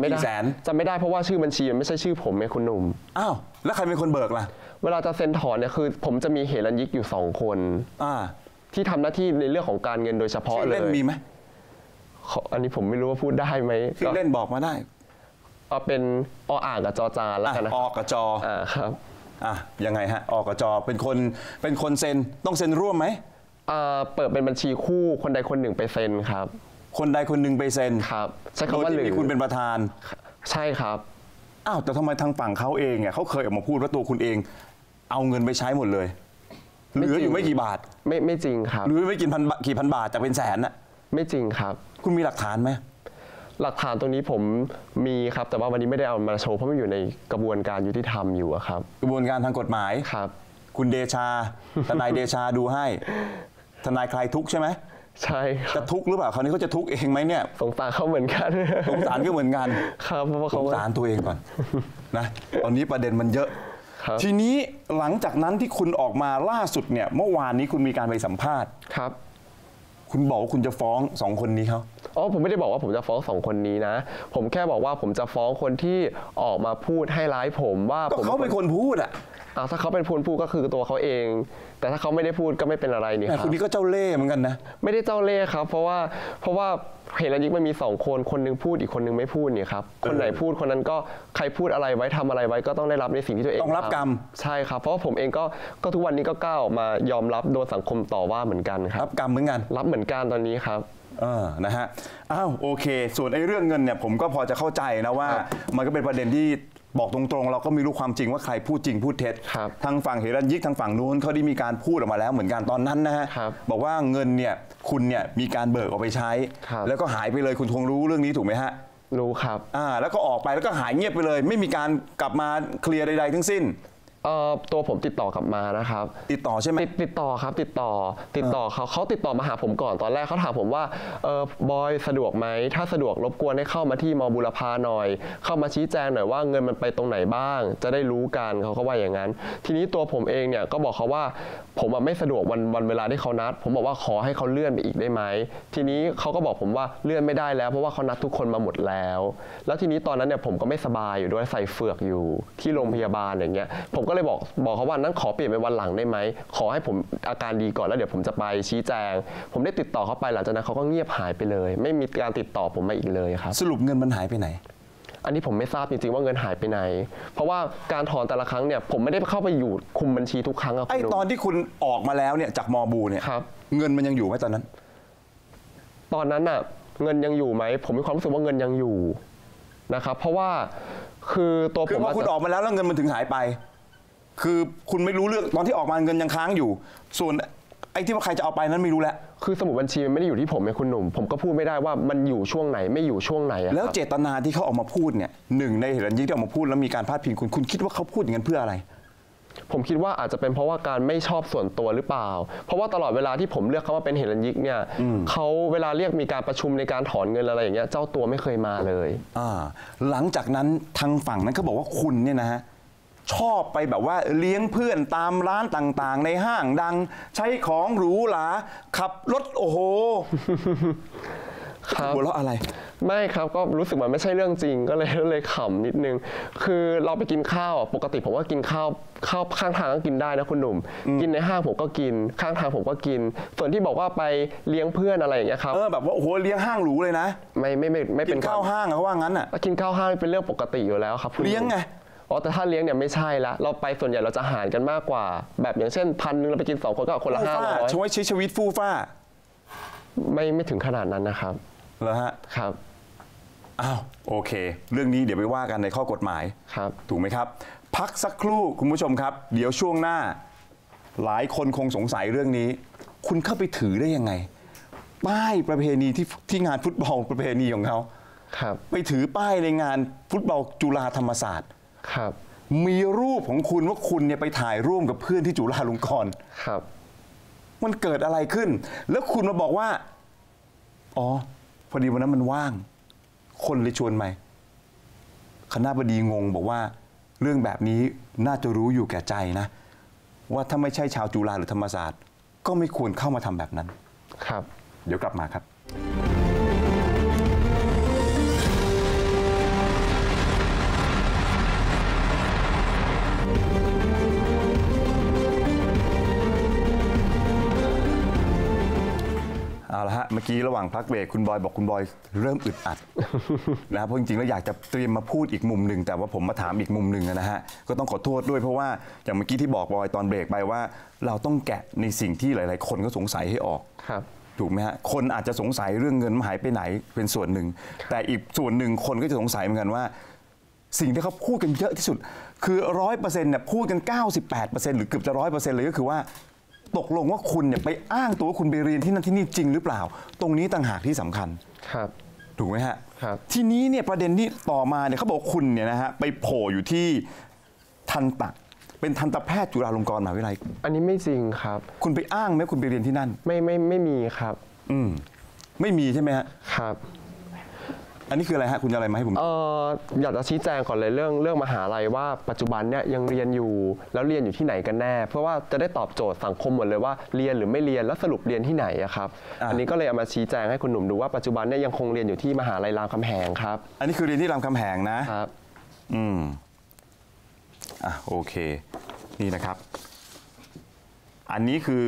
กี่แสนจำไม่ได้เพราะว่าชื่อบัญชีไม่ใช่ชื่อผมไงคุณหนุ่มอ้าวแล้วใครเป็นคนเบิกล่ะเวลาจะเซ็นถอนเนี่ยคือผมจะมีเหรัญญิกอยู่2คนที่ทำหน้าที่ในเรื่องของการเงินโดยเฉพาะเลยชื่อเล่นมีไหมอันนี้ผมไม่รู้ว่าพูดได้ไหมชื่อเล่นบอกมาได้เอาเป็นออ่างกับจอจานแล้วกันนะอกับจอครับยังไงฮะอกับจอเป็นคนเซ็นต้องเซ็นร่วมไหมเปิดเป็นบัญชีคู่คนใดคนหนึ่งไปเซ็นครับคนใดคนหนึ่งไปเซ็นครับใช่คำว่าหรือคุณเป็นประธานใช่ครับอ้าวแต่ทำไมทางฝั่งเขาเองเนี่ยเขาเคยออกมาพูดว่าตัวคุณเองเอาเงินไปใช้หมดเลยเหลืออยู่ไม่กี่บาทไม่จริงครับหรือไม่กี่พันบาทแต่เป็นแสนน่ะไม่จริงครับคุณมีหลักฐานไหมหลักฐานตรงนี้ผมมีครับแต่ว่าวันนี้ไม่ได้เอามาโชว์เพราะมันอยู่ในกระบวนการยุติธรรมอยู่ครับกระบวนการทางกฎหมายครับคุณเดชาทนายเดชาดูให้ ทนายคลายทุกข์ใช่ไหมใช่จะทุกข์หรือเปล่าคราวนี้เขาจะทุกข์เองไหมเนี่ยสงสารเขาเหมือนกันสงสารก็เหมือนกันครับเพราะว่าเขาสงสารตัวเองก่อนนะตอนนี้ประเด็นมันเยอะทีนี้หลังจากนั้นที่คุณออกมาล่าสุดเนี่ยเมื่อวานนี้คุณมีการไปสัมภาษณ์ครับคุณบอกว่าคุณจะฟ้องสองคนนี้เขาอ๋อผมไม่ได้บอกว่าผมจะฟ้องสองคนนี้นะผมแค่บอกว่าผมจะฟ้องคนที่ออกมาพูดให้ร้ายผมว่าผมเขาเป็นคนพูดอะถ้าเขาเป็นคนพูดก็คือตัวเขาเองแต่ถ้าเขาไม่ได้พูดก็ไม่เป็นอะไรนี่ครับคนนี้ก็เจ้าเล่ห์เหมือนกันนะไม่ได้เจ้าเล่ห์ครับเพราะว่าเหตุและยิ่งมันมี2คนคนนึงพูดอีกคนนึงไม่พูดเนี่ยครับคนไหนพูดคนนั้นก็ใครพูดอะไรไว้ทำอะไรไว้ก็ต้องได้รับในสิ่งที่ตัวเองต้องรับกรรมใช่ครับเพราะว่าผมเองก็ทุกวันนี้ก็ก้าวออกมายอมรับโดนสังคมต่อว่าเหมือนกันครับรับกรรมเหมือนกันรับเหมือนกันตอนนี้ครับนะฮะอ้าวโอเคส่วนไอ้เรื่องเงินเนี่ยผมก็พอจะเข้าใจนะว่ามันก็เป็นประเด็นที่บอกตรงๆเราก็ไม่รู้ความจริงว่าใครพูดจริงพูดเท็จทางฝั่งเฮรัญยิกทางฝั่งนู้นเขาได้มีการพูดออกมาแล้วเหมือนกันตอนนั้นนะฮะบอกว่าเงินเนี่ยคุณเนี่ยมีการเบิกออกไปใช้แล้วก็หายไปเลยคุณทวงรู้เรื่องนี้ถูกไหมฮะรู้ครับแล้วก็ออกไปแล้วก็หายเงียบไปเลยไม่มีการกลับมาเคลียร์ใดๆทั้งสิ้นตัวผมติดต่อกลับมานะครับติดต่อใช่ไหมติดต่อครับติดต่อเขาติดต่อมาหาผมก่อนตอนแรกเขาถามผมว่าบอยสะดวกไหมถ้าสะดวกรบกวนให้เข้ามาที่ม.บูรพาหน่อยเข้ามาชี้แจงหน่อยว่าเงินมันไปตรงไหนบ้างจะได้รู้กันเขาก็ว่าอย่างนั้นทีนี้ตัวผมเองเนี่ยก็บอกเขาว่าผมไม่สะดวกวันเวลาที่เขานัดผมบอกว่าขอให้เขาเลื่อนไปอีกได้ไหมทีนี้เขาก็บอกผมว่าเลื่อนไม่ได้แล้วเพราะว่าเขานัดทุกคนมาหมดแล้วทีนี้ตอนนั้นเนี่ยผมก็ไม่สบายอยู่ด้วยใส่เฝือกอยู่ที่โรงพยาบาลอย่างเงี้ยผมก็เลยบอกเขาว่านั้นขอเปลี่ยนเป็นวันหลังได้ไหมขอให้ผมอาการดีก่อนแล้วเดี๋ยวผมจะไปชี้แจงผมได้ติดต่อเขาไปหลังจากนั้นเขาก็เงียบหายไปเลยไม่มีการติดต่อผมมาอีกเลยครับสรุปเงินมันหายไปไหนอันนี้ผมไม่ทราบจริงๆว่าเงินหายไปไหนเพราะว่าการถอนแต่ละครั้งเนี่ยผมไม่ได้เข้าไปอยู่คุมบัญชีทุกครั้งไอ้ตอนที่คุณออกมาแล้วเนี่ยจากม.บูเนี่ยเงินมันยังอยู่ไหมตอนนั้นอะเงินยังอยู่ไหมผมมีความรู้สึกว่าเงินยังอยู่นะครับเพราะว่าคือตัวผมว่าคุณออกมาแล้วเงินมันถึงหายไปคือคุณไม่รู้เรื่องตอนที่ออกมาเงินยังค้างอยู่ส่วนไอ้ที่ว่าใครจะเอาไปนั้นไม่รู้แล้วคือสมุดบัญชีมันไม่ได้อยู่ที่ผมไงคุณหนุ่มผมก็พูดไม่ได้ว่ามันอยู่ช่วงไหนไม่อยู่ช่วงไหนแล้วเจตนาที่เขาออกมาพูดเนี่ยหนึ่งในเหตุยิ่งที่ออกมาพูดแล้วมีการพาดพิงคุณคิดว่าเขาพูดอย่างนั้นเพื่ออะไรผมคิดว่าอาจจะเป็นเพราะว่าการไม่ชอบส่วนตัวหรือเปล่าเพราะว่าตลอดเวลาที่ผมเลือกเขามาเป็นเหตุยิ่งเนี่ยเขาเวลาเรียกมีการประชุมในการถอนเงินอะไรอย่างเงี้ยเจ้าตัวไม่เคยมาเลยหลังจากนั้นทางฝั่งนั้นเขาบอกว่าคุณเนี่ยนะฮะชอบไปแบบว่าเลี้ยงเพื่อนตามร้านต่างๆในห้างดังใช้ของหรูหราขับรถโอ้โหครับหัวเราะอะไรไม่ครับก็รู้สึกมันไม่ใช่เรื่องจริงก็เลยขำนิดนึงคือเราไปกินข้าวปกติผมว่ากินข้าวข้างทางก็กินได้นะคุณหนุ่มกินในห้างผมก็กินข้างทางผมก็กินส่วนที่บอกว่าไปเลี้ยงเพื่อนอะไรอย่างเงี้ยครับแบบว่าโอ้โหเลี้ยงห้างหรูเลยนะไม่เป็นข้าวห้างเขาว่างั้นอ่ะกินข้าวห้างเป็นเรื่องปกติอยู่แล้วครับเลี้ยงไงอ๋อแต่ถ้าเลี้ยงเนี่ยไม่ใช่ละเราไปส่วนใหญ่เราจะหารกันมากกว่าแบบอย่างเช่น1,000 เราไปกิน2คนก็คนละ500ช่วยชีวิตฟูฟ้าไม่ถึงขนาดนั้นนะครับเหรอฮะครับอ้าวโอเคเรื่องนี้เดี๋ยวไปว่ากันในข้อกฎหมายครับถูกไหมครับพักสักครู่คุณผู้ชมครับเดี๋ยวช่วงหน้าหลายคนคงสงสัยเรื่องนี้คุณเข้าไปถือได้ยังไงป้ายประเพณีที่งานฟุตบอลประเพณีของเขาครับไปถือป้ายในงานฟุตบอลจุฬาธรรมศาสตร์มีรูปของคุณว่าคุณเนี่ยไปถ่ายร่วมกับเพื่อนที่จุฬาลงกรณ์มันเกิดอะไรขึ้นแล้วคุณมาบอกว่าอ๋อพอดีวันนั้นมันว่างคนเลยชวนไปคณบดีงงบอกว่าเรื่องแบบนี้น่าจะรู้อยู่แก่ใจนะว่าถ้าไม่ใช่ชาวจุฬาหรือธรรมศาสตร์ก็ไม่ควรเข้ามาทำแบบนั้นครับเดี๋ยวกลับมาครับเอาละฮะเมื่อกี้ระหว่างพักเบรกคุณบอยบอกคุณบอยเริ่มอึดอัดนะเพราะจริงๆแล้วอยากจะเตรียมมาพูดอีกมุมหนึ่งแต่ว่าผมมาถามอีกมุมหนึ่งนะฮะก็ต้องขอโทษด้วยเพราะว่าอย่างเมื่อกี้ที่บอกบอยตอนเบรกไปว่าเราต้องแกะในสิ่งที่หลายๆคนก็สงสัยให้ออกถูกไหมฮะคนอาจจะสงสัยเรื่องเงินหายไปไหนเป็นส่วนหนึ่งแต่อีกส่วนหนึ่งคนก็จะสงสัยเหมือนกันว่าสิ่งที่เขาพูดกันเยอะที่สุดคือ 100% เนี่ยพูดกัน 98% หรือเกือบจะ 100% เลยก็คือว่าตกลงว่าคุณเนี่ยไปอ้างตัวว่าคุณไปเรียนที่นั่นที่นี่จริงหรือเปล่าตรงนี้ต่างหากที่สำคัญครับถูกไหมฮะครับทีนี้เนี่ยประเด็นนี้ต่อมาเนี่ยเขาบอกคุณเนี่ยนะฮะไปโผล่อยู่ที่ทันตะ เป็นทันตแพทย์จุฬาลงกรณ์มหาวิทยาลัยอันนี้ไม่จริงครับคุณไปอ้างไหมคุณไปเรียนที่นั่นไม่มีครับไม่มีใช่ไหมฮะครับอันนี้คืออะไรฮะคุณจะอะไรมาให้ผมอยากจะชี้แจงก่อนเลยเรื่องมหาลัยว่าปัจจุบันเนี่ยยังเรียนอยู่แล้วเรียนอยู่ที่ไหนกันแน่เพื่อว่าจะได้ตอบโจทย์สังคมหมดเลยว่าเรียนหรือไม่เรียนแล้วสรุปเรียนที่ไหนอะครับอันนี้ก็เลยเอามาชี้แจงให้คุณหนุ่มดูว่าปัจจุบันเนี่ยยังคงเรียนอยู่ที่มหาลัยรามคำแหงครับอันนี้คือเรียนที่รามคำแหงนะครับโอเคนี่นะครับอันนี้คือ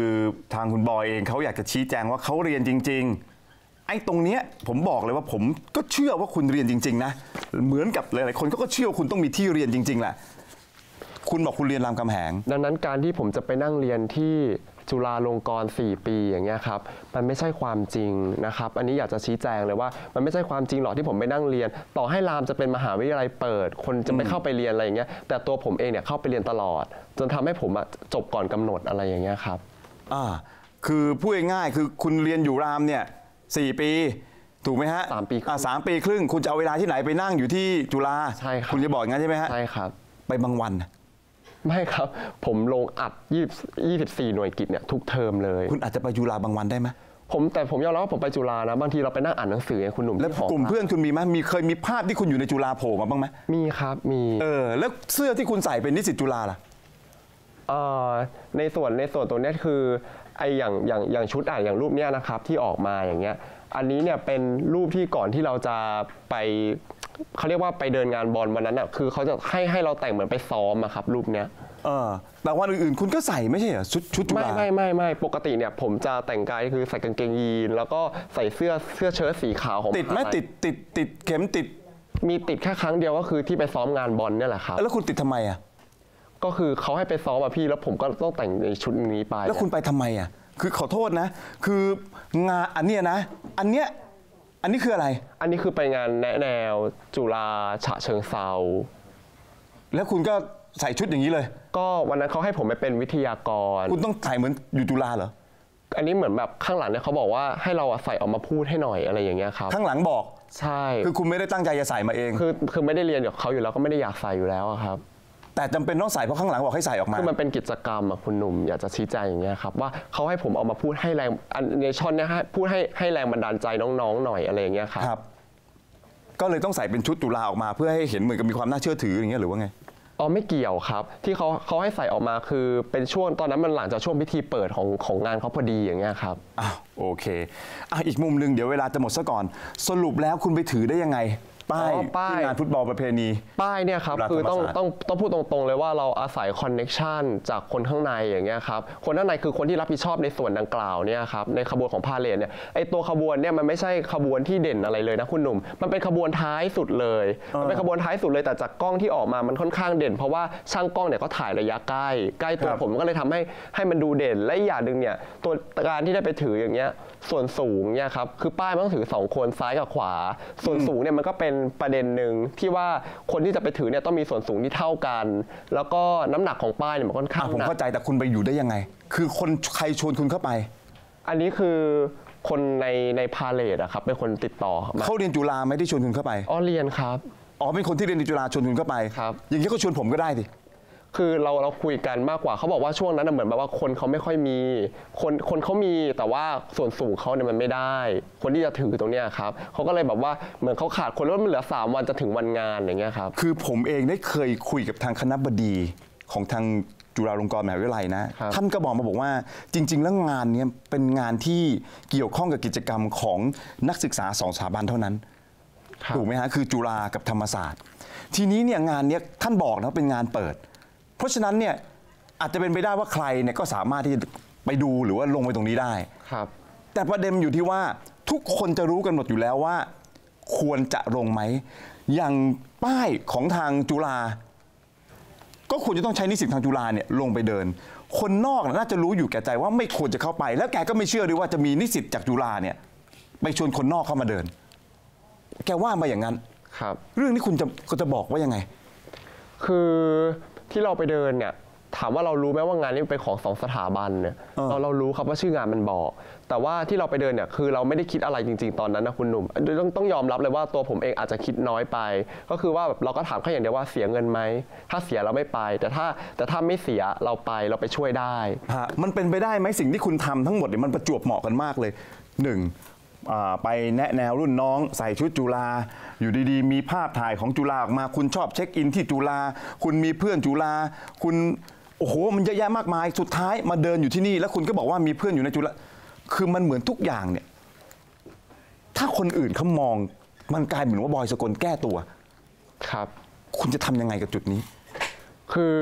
ทางคุณบอยเองเขาอยากจะชี้แจงว่าเขาเรียนจริงๆไอ้ตรงเนี้ยผมบอกเลยว่าผมก็เชื่อว่าคุณเรียนจริงๆนะเหมือนกับหลายๆคนก็เชื่อว่าคุณต้องมีที่เรียนจริงๆแหละคุณบอกคุณเรียนรามคำแหงดังนั้นการที่ผมจะไปนั่งเรียนที่จุฬาลงกรณ์4ปีอย่างเงี้ยครับมันไม่ใช่ความจริงนะครับอันนี้อยากจะชี้แจงเลยว่ามันไม่ใช่ความจริงหรอกที่ผมไปนั่งเรียนต่อให้รามจะเป็นมหาวิทยาลัยเปิดคนจะไม่เข้าไปเรียนอะไรอย่างเงี้ยแต่ตัวผมเองเนี่ยเข้าไปเรียนตลอดจนทำให้ผมจบก่อนกำหนดอะไรอย่างเงี้ยครับคือพูดง่ายๆคือคุณเรียนอยู่รามเนี่ย4 ปีถูกไหมฮะ3 ปีครึ่งคุณจะเอาเวลาที่ไหนไปนั่งอยู่ที่จุฬาใช่ครับคุณจะบอกงั้นใช่ไหมฮะใช่ครับไปบางวันไม่ครับผมลงอัด24หน่วยกิจเนี่ยทุกเทอมเลยคุณอาจจะไปจุฬาบางวันได้ไหมแต่ผมยอมรับว่าผมไปจุฬานะบางทีเราไปนั่งอ่านหนังสือคุณหนุ่มแล้วกลุ่มเพื่อนคุณมีไหมเคยมีภาพที่คุณอยู่ในจุฬาโผล่มาบ้างไหมมีครับมีแล้วเสื้อที่คุณใส่เป็นนิสิตจุฬาล่ะในส่วนตัวนี้คือไออย่างชุดอย่างรูปเนี้ยนะครับที่ออกมาอย่างเงี้ยอันนี้เนี่ยเป็นรูปที่ก่อนที่เราจะไปเขาเรียกว่าไปเดินงานบอลวันนั้นอ่ะคือเขาจะให้เราแต่งเหมือนไปซ้อมอะครับรูปเนี้ยแต่วันอื่นๆคุณก็ใส่ไม่ใช่เหรอชุดไม่ปกติเนี่ยผมจะแต่งกายคือใส่กางเกงยีนแล้วก็ใส่เสื้อเชิ้ตสีขาวของติดไหมติดเข็มติดมีติดแค่ครั้งเดียวก็คือที่ไปซ้อมงานบอลเนี่ยแหละครับแล้วคุณติดทำไมอ่ะก็คือเขาให้ไปซ้อมอะพี่แล้วผมก็ต้องแต่งในชุดนี้ไปแล้วคุณไปทำไมอ่ะคือขอโทษนะคืองานอันเนี้ยนะอันนี้คืออะไรอันนี้คือไปงานแนะแนวจุฬาฉะเชิงเทราแล้วคุณก็ใส่ชุดอย่างนี้เลยก็วันนั้นเขาให้ผมไปเป็นวิทยากรคุณต้องใส่เหมือนอยู่จุฬาเหรออันนี้เหมือนแบบข้างหลังเนี่ยเขาบอกว่าให้เราใส่ออกมาพูดให้หน่อยอะไรอย่างเงี้ยครับข้างหลังบอกใช่คือคุณไม่ได้ตั้งใจจะใส่มาเองคือไม่ได้เรียนกับเขาอยู่แล้วก็ไม่ได้อยากใส่อยู่แล้วครับแต่จำเป็นต้องใส่เพราะข้างหลังบอกให้ใส่ออกมาคือมันเป็นกิจกรรมอะคุณหนุ่มอยากจะชี้แจงอย่างเงี้ยครับว่าเขาให้ผมเอามาพูดให้แรงในช่อนเนี่ยพูดให้แรงบันดาลใจน้องๆหน่อยอะไรอย่างเงี้ยครับก็เลยต้องใส่เป็นชุดจุฬาออกมาเพื่อให้เห็นเหมือนกับมีความน่าเชื่อถืออย่างเงี้ยหรือว่าไงอ๋อไม่เกี่ยวครับที่เขาให้ใส่ออกมาคือเป็นช่วงตอนนั้นมันหลังจากช่วงพิธีเปิดของงานเขาพอดีอย่างเงี้ยครับโอเคอีกมุมหนึ่งเดี๋ยวเวลาจะหมดซะก่อนสรุปแล้วคุณไปถือได้ยังไงป้ายงานฟุตบอลประเพณีป้ายเนี่ยครับคือต้องพูดตรงๆเลยว่าเราอาศัยคอนเน็กชันจากคนข้างในอย่างเงี้ยครับคนข้างในคือคนที่รับผิดชอบในส่วนดังกล่าวเนี่ยครับในขบวนของพาเลทเนี่ยไอตัวขบวนเนี่ยมันไม่ใช่ขบวนที่เด่นอะไรเลยนะคุณหนุ่มมันเป็นขบวนท้ายสุดเลยมันเป็นขบวนท้ายสุดเลยแต่จากกล้องที่ออกมามันค่อนข้างเด่นเพราะว่าช่างกล้องเนี่ยก็ถ่ายระยะใกล้ตัวผมก็เลยทำให้มันดูเด่นและอย่างหนึ่งเนี่ยตัวการที่ได้ไปถืออย่างเงี้ยส่วนสูงเนี่ยครับคือป้ายมันต้องถือ2คนซ้ายกับขวาส่วนสูงเนี่ยมันก็เป็นประเด็นหนึ่งที่ว่าคนที่จะไปถือเนี่ยต้องมีส่วนสูงที่เท่ากันแล้วก็น้ำหนักของป้ายเนี่ยมันค่อนข้างผมเข้าใจแต่คุณไปอยู่ได้ยังไงคือคนใครชวนคุณเข้าไปอันนี้คือคนในพาเลทอะครับเป็นคนติดต่อเขาเรียนจุฬาไม่ได้ชวนคุณเข้าไปอ๋อเรียนครับอ๋อเป็นคนที่เรียนจุฬาชวนคุณเข้าไปครับอย่างนี้ก็ชวนผมก็ได้ดิคือเราคุยกันมากกว่าเขาบอกว่าช่วงนั้นเหมือนแบบว่าคนเขาไม่ค่อยมีคนเขามีแต่ว่าส่วนสูงเขาเนี่ยมันไม่ได้คนที่จะถือตรงเนี้ยครับเขาก็เลยแบบว่าเหมือนเขาขาดคนแล้วมันเหลือ3วันจะถึงวันงานอย่างเงี้ยครับคือผมเองได้เคยคุยกับทางคณบดีของทางจุฬาลงกรณ์มหาวิทยาลัยนะท่านก็บอกมาบอกว่าจริงๆแล้วงานนี้เป็นงานที่เกี่ยวข้องกับกิจกรรมของนักศึกษา2สถาบันเท่านั้นถูกไหมฮะคือจุฬากับธรรมศาสตร์ทีนี้เนี่ยงานนี้ท่านบอกนะเป็นงานเปิดเพราะฉะนั้นเนี่ยอาจจะเป็นไปได้ว่าใครเนี่ยก็สามารถที่จะไปดูหรือว่าลงไปตรงนี้ได้ครับแต่ประเด็นอยู่ที่ว่าทุกคนจะรู้กันหมดอยู่แล้วว่าควรจะลงไหมอย่างป้ายของทางจุฬาก็ควรจะต้องใช้นิสิตทางจุฬาเนี่ยลงไปเดินคนนอกน่าจะรู้อยู่แก่ใจว่าไม่ควรจะเข้าไปแล้วแกก็ไม่เชื่อด้วยว่าจะมีนิสิตจากจุฬาเนี่ยไปชวนคนนอกเข้ามาเดินแกว่ามาอย่างนั้นครับเรื่องนี้คุณจะบอกว่ายังไงคือที่เราไปเดินเนี่ย ถามว่าเรารู้ไหมว่างานนี้เป็นของสองสถาบันเนี่ยเรารู้ครับว่าชื่องานมันบอกแต่ว่าที่เราไปเดินเนี่ยคือเราไม่ได้คิดอะไรจริงๆตอนนั้นนะคุณหนุ่มต้องยอมรับเลยว่าตัวผมเองอาจจะคิดน้อยไปก็คือว่าแบบเราก็ถามแค่อย่างเดียวว่าเสียเงินไหมถ้าเสียเราไม่ไปแต่ถ้าไม่เสียเราไปช่วยได้มันเป็นไปได้ไหมสิ่งที่คุณทำทั้งหมดเนี่ยมันประจวบเหมาะกันมากเลยหนึ่งไปแนะแนวรุ่นน้องใส่ชุดจุฬาอยู่ดีๆมีภาพถ่ายของจุฬาออกมาคุณชอบเช็คอินที่จุฬาคุณมีเพื่อนจุฬาคุณโอ้โหมันเยอะแยะมากมายสุดท้ายมาเดินอยู่ที่นี่แล้วคุณก็บอกว่ามีเพื่อนอยู่ในจุฬาคือมันเหมือนทุกอย่างเนี่ยถ้าคนอื่นเขามองมันกลายเหมือนว่าบอยสกลแก้ตัวครับคุณจะทำยังไงกับจุดนี้คือ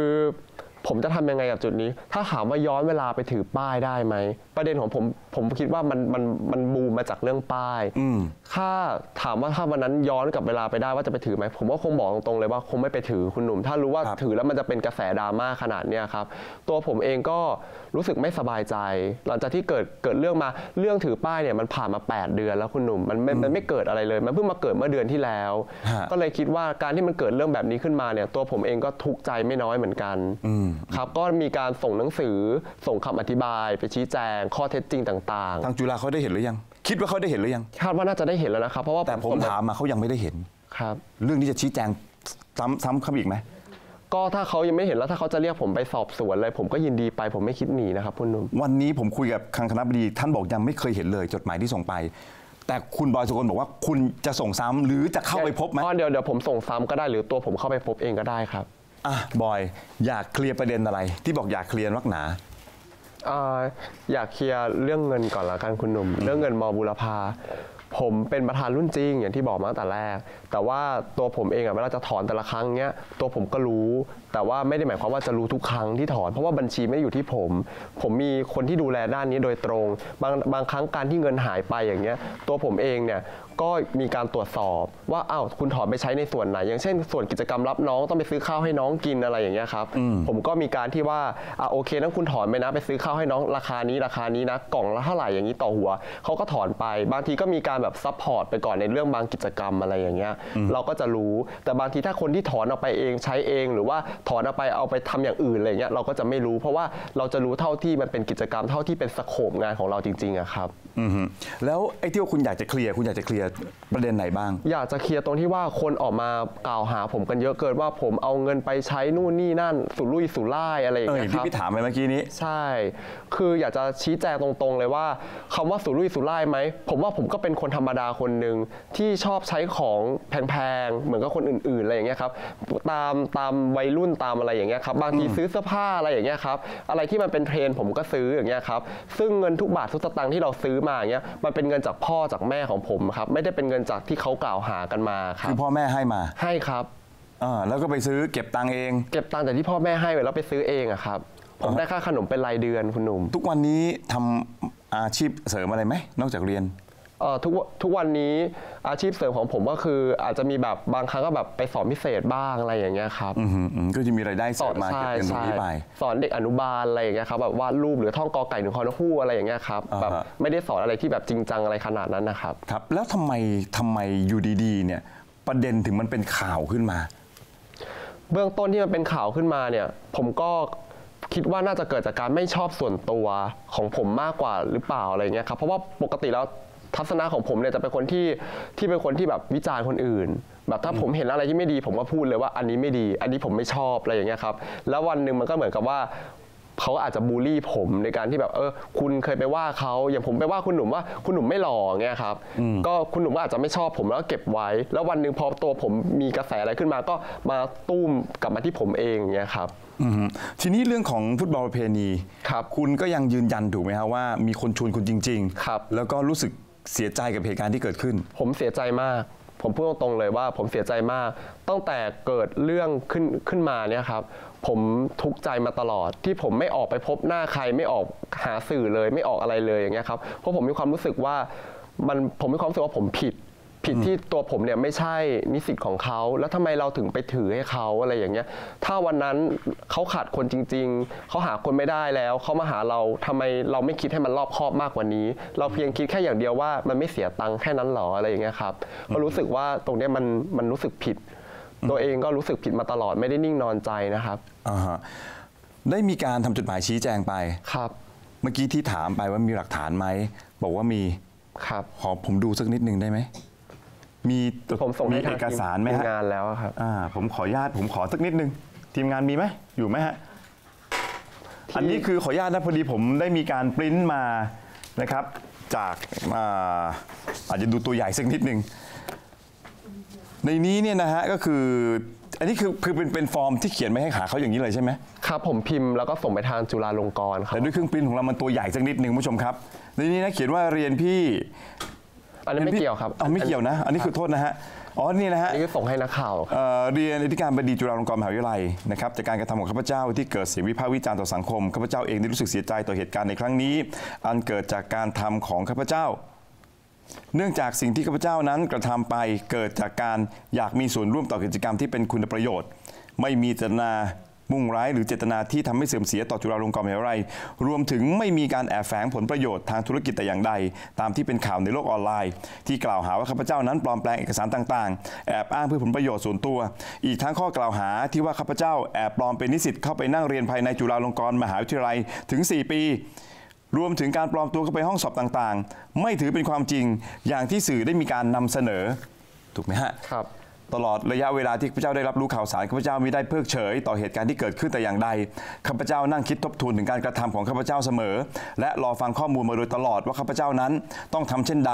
ผมจะทำยังไงกับจุดนี้ถ้าถามว่าย้อนเวลาไปถือป้ายได้ไหมประเด็นของผมคิดว่ามันบูมมาจากเรื่องป้ายถ้าถามว่าถ้าวันนั้นย้อนกลับเวลาไปได้ว่าจะไปถือไหมผมก็คงบอกตรงๆเลยว่าคงไม่ไปถือคุณหนุ่มถ้ารู้ว่าถือแล้วมันจะเป็นกระแสดราม่าขนาดนี้ครับตัวผมเองก็รู้สึกไม่สบายใจหลังจากที่เกิดเรื่องมาเรื่องถือป้ายเนี่ยมันผ่านมา8เดือนแล้วคุณหนุ่มมันไม่เกิดอะไรเลยมันเพิ่งมาเกิดเมื่อเดือนที่แล้วก็เลยคิดว่าการที่มันเกิดเรื่องแบบนี้ขึ้นมาเนี่ยตัวผมเองก็ทุกข์ใจไม่น้อยเหมือนกันครับก็มีการส่งหนังสือส่งคำอธิบายไปชี้แจงข้อเท็จจริงต่างๆทางจุฬาเขาได้เห็นหรือยังคิดว่าเขาได้เห็นหรือยังคาดว่าน่าจะได้เห็นแล้วนะครับเพราะว่าแต่ผมถามมาเขายังไม่ได้เห็นครับเรื่องนี้จะชี้แจงซ้ำคำอีกไหมก็ถ้าเขายังไม่เห็นแล้วถ้าเขาจะเรียกผมไปสอบสวนเลยผมก็ยินดีไปผมไม่คิดหนีนะครับคุณนุ่มวันนี้ผมคุยกับคณบดีท่านบอกยังไม่เคยเห็นเลยจดหมายที่ส่งไปแต่คุณบอยสกลบอกว่าคุณจะส่งซ้ำหรือจะเข้าไปพบไหมเดี๋ยวผมส่งซ้ำก็ได้หรือตัวผมเข้าไปพบเองก็ได้ครับบอยอยากเคลียร์ประเด็นอะไรที่บอกอยากเคลียร์นักหนาอยากเคลียร์เรื่องเงินก่อนละกันคุณหนุ่มเรื่องเงินม.บูรพาผมเป็นประธานรุ่นจริงอย่างที่บอกมาตั้งแต่แรกแต่ว่าตัวผมเองเวลาจะถอนแต่ละครั้งเนี้ยตัวผมก็รู้แต่ว่าไม่ได้หมายความว่าจะรู้ทุกครั้งที่ถอนเพราะว่าบัญชีไม่อยู่ที่ผมมีคนที่ดูแลด้านนี้โดยตรงบางครั้งการที่เงินหายไปอย่างเงี้ยตัวผมเองเนี่ยก็มีการตรวจสอบว่าอ้าวคุณถอนไปใช้ในส่วนไหนอย่างเช่นส่วนกิจกรรมรับน้องต้องไปซื้อข้าวให้น้องกินอะไรอย่างเงี้ยครับผมก็มีการที่ว่าโอเคนั่นคุณถอนไปนะไปซื้อข้าวให้น้องราคานี้นะกล่องละเท่าไหร่อย่างนี้ต่อหัวเขาก็ถอนไปบางทีก็มีการแบบซัพพอร์ตไปก่อนในเรื่องบางกิจกรรมอะไรอย่างเงี้ยเราก็จะรู้แต่บางทีถ้าคนที่ถอนออกไปเองใช้เองหรือว่าถอนออกไปเอาไปทำอย่างอื่นอะไรเงี้ยเราก็จะไม่รู้เพราะว่าเราจะรู้เท่าที่มันเป็นกิจกรรมเท่าที่เป็นสโคปงานของเราจริงๆอะครับแล้วไอ้ที่คุณอยากจะเคลียร์ประเด็นไหนบ้างอยากจะเคลียร์ตรงที่ว่าคนออกมากล่าวหาผมกันเยอะเกินว่าผมเอาเงินไปใช้นู่นนี่นั่นสุรุ่ยสุร่ายอะไรอย่างเงี้ยครับที่พี่ถามไปเมื่อกี้นี้ใช่คืออยากจะชี้แจงตรงๆเลยว่าคำว่าสุรุ่ยสุร่ายไหมผมว่าผมก็เป็นคนธรรมดาคนหนึ่งที่ชอบใช้ของแพงๆเหมือนกับคนอื่นๆอะไรอย่างเงี้ยครับตามวัยรุ่นตามอะไรอย่างเงี้ยครับบางทีซื้อเสื้อผ้าอะไรอย่างเงี้ยครับอะไรที่มันเป็นเทรนผมก็ซื้ออย่างเงี้ยครับซึ่งเงินทุกบาททุกสตางค์ที่เราซื้อมาอย่างเงี้ยมันเป็นเงินจากพ่อจากแม่ของผมครับไม่ได้เป็นเงินจากที่เขากล่าวหากันมาครับคือพ่อแม่ให้มาให้ครับแล้วก็ไปซื้อเก็บตังเองเก็บตังแต่ที่พ่อแม่ให้แล้วไปซื้อเองอะครับผมได้ค่าขนมเป็นรายเดือนคุณหนุ่มทุกวันนี้ทำอาชีพเสริมอะไรไหมนอกจากเรียนทุกวันนี้อาชีพเสริมของผมก็คืออาจจะมีแบบบางครั้งก็แบบไปสอนพิเศษบ้างอะไรอย่างเงี้ยครับก็จะมีรายได้เสริมมาเก็บเงินตรงนี้ไปสอนเด็กอนุบาลอะไรอย่างเงี้ยครับแบบวาดรูปหรือท่องกอไก่หรือคอนะคู่อะไรอย่างเงี้ยครับแบบไม่ได้สอนอะไรที่แบบจริงจังอะไรขนาดนั้นนะครับครับแล้วทำไมอยู่ดีๆเนี่ยประเด็นถึงมันเป็นข่าวขึ้นมาเบื้องต้นที่มันเป็นข่าวขึ้นมาเนี่ยผมก็คิดว่าน่าจะเกิดจากการไม่ชอบส่วนตัวของผมมากกว่าหรือเปล่าอะไรเงี้ยครับเพราะว่าปกติแล้วทัศนะของผมเนี่ยจะเป็นคนที่เป็นคนที่แบบวิจารณ์คนอื่นแบบถ้าผมเห็นอะไรที่ไม่ดีผมก็พูดเลยว่าอันนี้ไม่ดีอันนี้ผมไม่ชอบอะไรอย่างเงี้ยครับแล้ววันหนึ่งมันก็เหมือนกับว่าเขาอาจจะบูลลี่ผมในการที่แบบคุณเคยไปว่าเขาอย่างผมไปว่าคุณหนุ่มว่าคุณหนุ่มไม่หล่อเงี้ยครับก็คุณหนุ่มก็อาจจะไม่ชอบผมแล้วก็เก็บไว้แล้ววันหนึ่งพอตัวผมมีกระแสอะไรขึ้นมาก็มาตุ้มกลับมาที่ผมเองเงี้ยครับทีนี้เรื่องของฟุตบอลประเพณีครับคุณก็ยังยืนยันถูกไหมครับว่ามีคนชวนคุณจริงๆครับแล้วก็รู้สึกเสียใจกับเหตุการณ์ที่เกิดขึ้นผมเสียใจมากผมพูดตรงๆเลยว่าผมเสียใจมากตั้งแต่เกิดเรื่องขึ้นมาเนี่ยครับผมทุกข์ใจมาตลอดที่ผมไม่ออกไปพบหน้าใครไม่ออกหาสื่อเลยไม่ออกอะไรเลยอย่างเงี้ยครับเพราะผมมีความรู้สึกว่าผมมีความรู้สึกว่าผมผิดที่ตัวผมเนี่ยไม่ใช่นิสิตของเขาแล้วทำไมเราถึงไปถือให้เขาอะไรอย่างเงี้ยถ้าวันนั้นเขาขาดคนจริงๆเขาหาคนไม่ได้แล้วเขามาหาเราทำไมเราไม่คิดให้มันรอบคอบมากกว่านี้เราเพียงคิดแค่อย่างเดียวว่ามันไม่เสียตังค์แค่นั้นหรออะไรอย่างเงี้ยครับก็รู้สึกว่าตรงเนี้ยมันรู้สึกผิดตัวเองก็รู้สึกผิดมาตลอดไม่ได้นิ่งนอนใจนะครับ ได้มีการทำจดหมายชี้แจงไปครับเมื่อกี้ที่ถามไปว่ามีหลักฐานไหมบอกว่ามีครับขอผมดูสักนิดนึงได้ไหมมีผมส่งเอกสารไหมฮะงานแล้วครับผมขออนุญาตผมขอสักนิดนึงทีมงานมีไหมอยู่ไหมฮะอันนี้คือขออนุญาตนะพอดีผมได้มีการปริ้นมานะครับจากอาจจะดูตัวใหญ่สักนิดนึงในนี้เนี่ยนะฮะก็คืออันนี้คือเป็นฟอร์มที่เขียนไว้ให้หาเขาอย่างนี้เลยใช่ไหมครับผมพิมพ์แล้วก็ส่งไปทางจุฬาลงกรณ์ครับแต่ด้วยเครื่องปริ้นของเรามันตัวใหญ่สักนิดนึงผู้ชมครับในนี้นะเขียนว่าเรียนพี่อันนี้ไม่เกี่ยวครับไม่เกี่ยวนะอันนี้คือโทษนะฮะอ๋อนี่นะฮะนี่ก็ส่งให้นักข่าวเรียนอธิการบดีจุฬาลงกรณ์มหาวิทยาลัยนะครับจากการกระทำของข้าพเจ้าที่เกิดเสียงวิพากษ์วิจารณ์ต่อสังคมข้าพเจ้าเองได้รู้สึกเสียใจต่อเหตุการณ์ในครั้งนี้อันเกิดจากการทำของข้าพเจ้าเนื่องจากสิ่งที่ข้าพเจ้านั้นกระทำไปเกิดจากการอยากมีส่วนร่วมต่อกิจกรรมที่เป็นคุณประโยชน์ไม่มีเจตนามุ่งร้ายหรือเจตนาที่ทำให้เสื่อมเสียต่อจุฬาลงกรณ์มหาวิทยาลัยรวมถึงไม่มีการแอบแฝงผลประโยชน์ทางธุรกิจแต่อย่างใดตามที่เป็นข่าวในโลกออนไลน์ที่กล่าวหาว่าข้าพเจ้านั้นปลอมแปลงเอกสารต่างๆแอบอ้างเพื่อผลประโยชน์ส่วนตัวอีกทั้งข้อกล่าวหาที่ว่าข้าพเจ้าแอบปลอมเป็นนิสิตเข้าไปนั่งเรียนภายในจุฬาลงกรณ์มหาวิทยาลัยถึง4ปีรวมถึงการปลอมตัวเข้าไปห้องสอบต่างๆไม่ถือเป็นความจริงอย่างที่สื่อได้มีการนำเสนอถูกไหมฮะครับตลอดระยะเวลาที่ข้าพเจ้าได้รับรู้ข่าวสารข้าพเจ้ามิได้เพิกเฉยต่อเหตุการณ์ที่เกิดขึ้นแต่อย่างใดข้าพเจ้านั่งคิดทบทวนถึงการกระทำของข้าพเจ้าเสมอและรอฟังข้อมูลมาโดยตลอดว่าข้าพเจ้านั้นต้องทำเช่นใด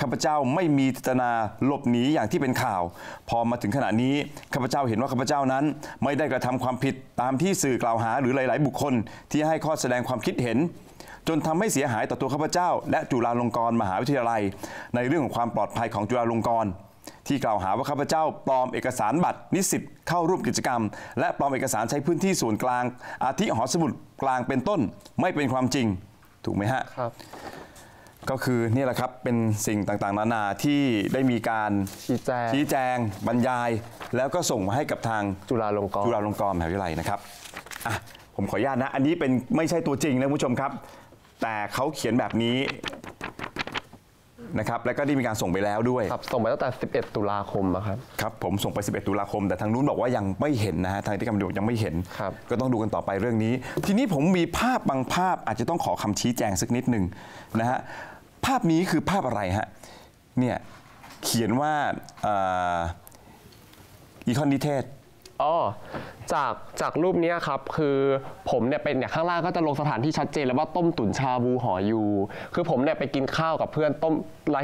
ข้าพเจ้าไม่มีเจตนาหลบหนีอย่างที่เป็นข่าวพอมาถึงขณะนี้ข้าพเจ้าเห็นว่าข้าพเจ้านั้นไม่ได้กระทำความผิดตามที่สื่อกล่าวหาหรือหลายๆบุคคลที่ให้ข้อแสดงความคิดเห็นจนทำให้เสียหายต่อตัวข้าพเจ้าและจุฬาลงกรณ์มหาวิทยาลัยในเรื่องของความปลอดภัยของจุฬาลงกรณ์ที่กล่าวหาว่าข้าพเจ้าปลอมเอกสารบัตรนิสิตเข้าร่วมกิจกรรมและปลอมเอกสารใช้พื้นที่ส่วนกลางอาทิหอสมุดกลางเป็นต้นไม่เป็นความจริงถูกไหมฮะครับก็คือนี่แหละครับเป็นสิ่งต่างๆนานาที่ได้มีการชี้แจงบรรยายแล้วก็ส่งมาให้กับทางจุฬาลงกรณ์มหาวิทยาลัยนะครับผมขออนุญาตนะอันนี้เป็นไม่ใช่ตัวจริงนะผู้ชมครับแต่เขาเขียนแบบนี้นะครับแล้วก็ได้มีการส่งไปแล้วด้วยครับส่งไปตั้งแต่11ตุลาคมครับครับผมส่งไป11ตุลาคมแต่ทางนู้นบอกว่ายังไม่เห็นนะฮะทางที่กำลังดูยังไม่เห็นก็ต้องดูกันต่อไปเรื่องนี้ทีนี้ผมมีภาพบางภาพอาจจะต้องขอคำชี้แจงสักนิดหนึ่งนะฮะภาพนี้คือภาพอะไรฮะเนี่ยเขียนว่าอีคอนดิเทศจากรูปนี้ครับคือผมเนี่ยเป็นข้างล่างก็จะลงสถานที่ชัดเจนแล้วว่าต้มตุ๋นชาบูหอยูคือผมเนี่ยไปกินข้าวกับเพื่อนต้ม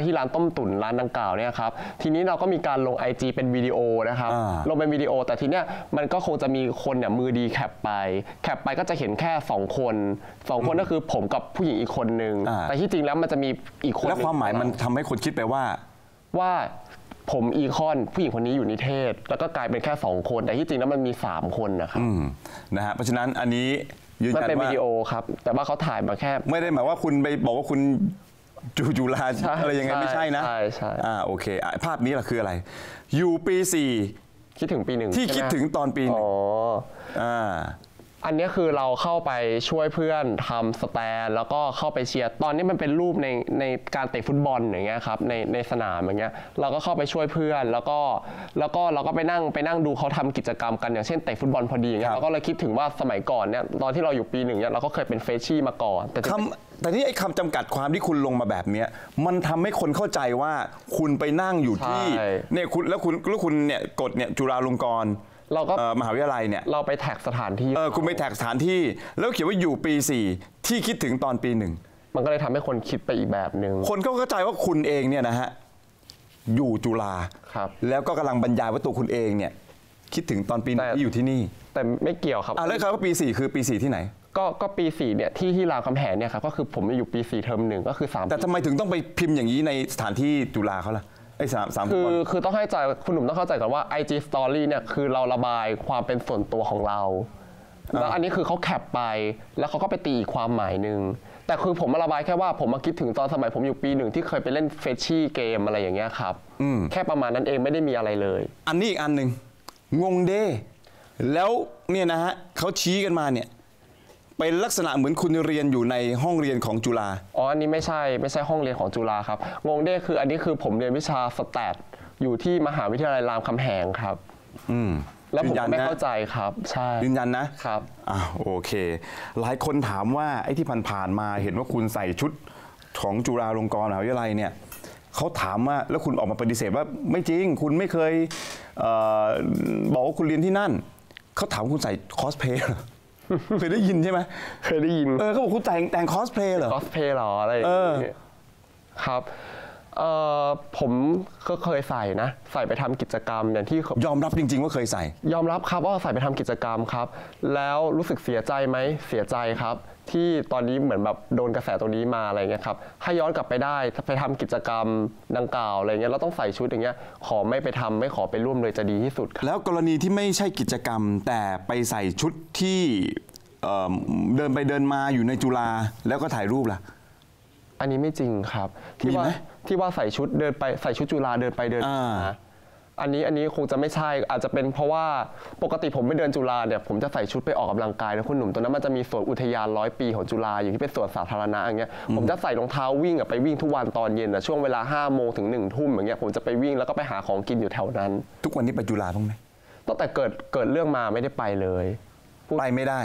ที่ร้านต้มตุ๋นร้านดังกล่าวเนี่ยครับทีนี้เราก็มีการลง IG เป็นวิดีโอนะครับลงเป็นวิดีโอแต่ทีเนี้ยมันก็คงจะมีคนเนี่ยมือดีแคปไปก็จะเห็นแค่2 คนก็คือผมกับผู้หญิงอีกคนนึงแต่ที่จริงแล้วมันจะมีอีกคนแล้วความหมายมันทำให้คนคิดไปว่าผมอีคอนผู้หญิงคนนี้อยู่นิเทศแล้วก็กลายเป็นแค่2 คนแต่ที่จริงแล้วมันมี3 คนนะครับนะฮะเพราะฉะนั้นอันนี้ยืนยันว่ามันเป็นวิดีโอครับแต่ว่าเขาถ่ายมาแค่ไม่ได้หมายว่าคุณไปบอกว่าคุณจุฬาอะไรยังไงไม่ใช่นะใช่โอเคภาพนี้ล่ะคืออะไรอยู่ปี4คิดถึงปี1ที่คิดถึงตอนปี1อันนี้คือเราเข้าไปช่วยเพื่อนทำสแตนแล้วก็เข้าไปเชียร์ตอนนี้มันเป็นรูปในการเตะฟุตบอลอย่างเงี้ยครับในสนามอย่างเงี้ยเราก็เข้าไปช่วยเพื่อนแล้วก็เราก็ไปนั่งดูเขาทำกิจกรรมกันอย่างเช่นเตะฟุตบอลพอดีเงี้ยเราก็เลยคิดถึงว่าสมัยก่อนเนี่ยตอนที่เราอยู่ปี 1เนี่ยเราก็เคยเป็นเฟชชี่มาก่อนแต่นี่ไอ้คำจำกัดความที่คุณลงมาแบบเนี้ยมันทำให้คนเข้าใจว่าคุณไปนั่งอยู่ที่เนี่ยคุณแล้วคุณเนี่ยกดเนี่ยจุฬาลงกรณ์เราก็มหาวิทยาลัยเนี่ยเราไปแท็กสถานที่คุณไปแท็กสถานที่แล้วเขียนว่าอยู่ปี4ที่คิดถึงตอนปี1มันก็เลยทำให้คนคิดไปอีกแบบหนึ่งคนก็เข้าใจว่าคุณเองเนี่ยนะฮะอยู่จุฬาครับแล้วก็กำลังบรรยายว่าตัวคุณเองเนี่ยคิดถึงตอนปี1ที่อยู่ที่นี่แต่ไม่เกี่ยวครับแล้วเขาปี4คือปี4ที่ไหนก็ปี4เนี่ยที่รามคำแหงเนี่ยครับก็คือผมอยู่ปี4เทอม 1ก็คือ3แต่ทำไมถึงต้องไปพิมพ์อย่างนี้ในสถานที่จุฬาเขาล่ะคือต้องให้ใจคุณหนุ่มต้องเข้าใจก่อนว่า IG Story เนี่ยคือเราระบายความเป็นส่วนตัวของเราแล้วอันนี้คือเขาแคปไปแล้วเขาก็ไปตีความหมายหนึ่งแต่คือผมมาระบายแค่ว่าผมมาคิดถึงตอนสมัยผมอยู่ปี 1ที่เคยไปเล่นเฟชชี่เกมอะไรอย่างเงี้ยครับแค่ประมาณนั้นเองไม่ได้มีอะไรเลยอันนี้อีกอันหนึ่งงงเด้แล้วเนี่ยนะฮะเขาชี้กันมาเนี่ยเป็นลักษณะเหมือนคุณเรียนอยู่ในห้องเรียนของจุฬาอันนี้ไม่ใช่ห้องเรียนของจุฬาครับงงเด้คืออันนี้คือผมเรียนวิชาสแตทอยู่ที่มหาวิทยาลัยรามคำแหงครับ แล้วผมไม่เข้าใจครับใช่ยืนยันนะครับโอเคหลายคนถามว่าไอ้ที่ผ่านๆมาเห็นว่าคุณใส่ชุดของจุฬาลงกรณ์มหาวิทยาลัยเนี่ยเขาถามว่าแล้วคุณออกมาปฏิเสธว่าไม่จริงคุณไม่เคยบอกว่าคุณเรียนที่นั่นเขาถามคุณใส่คอสเพลย์ เคยได้ยินใช่ไหมเคยได้ยินเขาบอกคุณแต่งคอสเพลย์เหรอคอสเพลย์หรออะไรอย่างเงี้ยครับผมก็เคยใส่นะใส่ไปทำกิจกรรมอย่างที่ยอมรับจริงๆว่าเคยใส่ยอมรับครับว่าใส่ไปทำกิจกรรมครับแล้วรู้สึกเสียใจไหมเสียใจครับที่ตอนนี้เหมือนแบบโดนกระแสตรงนี้มาอะไรเงี้ยครับถ้าย้อนกลับไปได้ไปทำกิจกรรมดังกล่าวอะไรเงี้ยเราต้องใส่ชุดอย่างเงี้ยขอไม่ไปทำไม่ขอไปร่วมเลยจะดีที่สุดแล้วกรณีที่ไม่ใช่กิจกรรมแต่ไปใส่ชุดที่เดินไปเดินมาอยู่ในจุฬาแล้วก็ถ่ายรูปล่ะอันนี้ไม่จริงครับที่ว่าใส่ชุดเดินไปใส่ชุดจุฬาเดินไปเดินมาอันนี้คงจะไม่ใช่อาจจะเป็นเพราะว่าปกติผมไม่เดินจุฬาเนี่ยผมจะใส่ชุดไปออกกำลังกายนะคุณหนุ่มตอนนั้นมันจะมีสวนอุทยาน100 ปีของจุฬาอยู่ที่เป็นสวนสาธารณะอย่างเงี้ยผมจะใส่รองเท้าวิ่งไปวิ่งทุกวันตอนเย็นช่วงเวลา5 โมงถึง1 ทุ่มอย่างเงี้ยผมจะไปวิ่งแล้วก็ไปหาของกินอยู่แถวนั้นทุกวันนี้ไปจุฬาบ้างไหมตั้งแต่เกิดเรื่องมาไม่ได้ไปเลยไปไม่ได้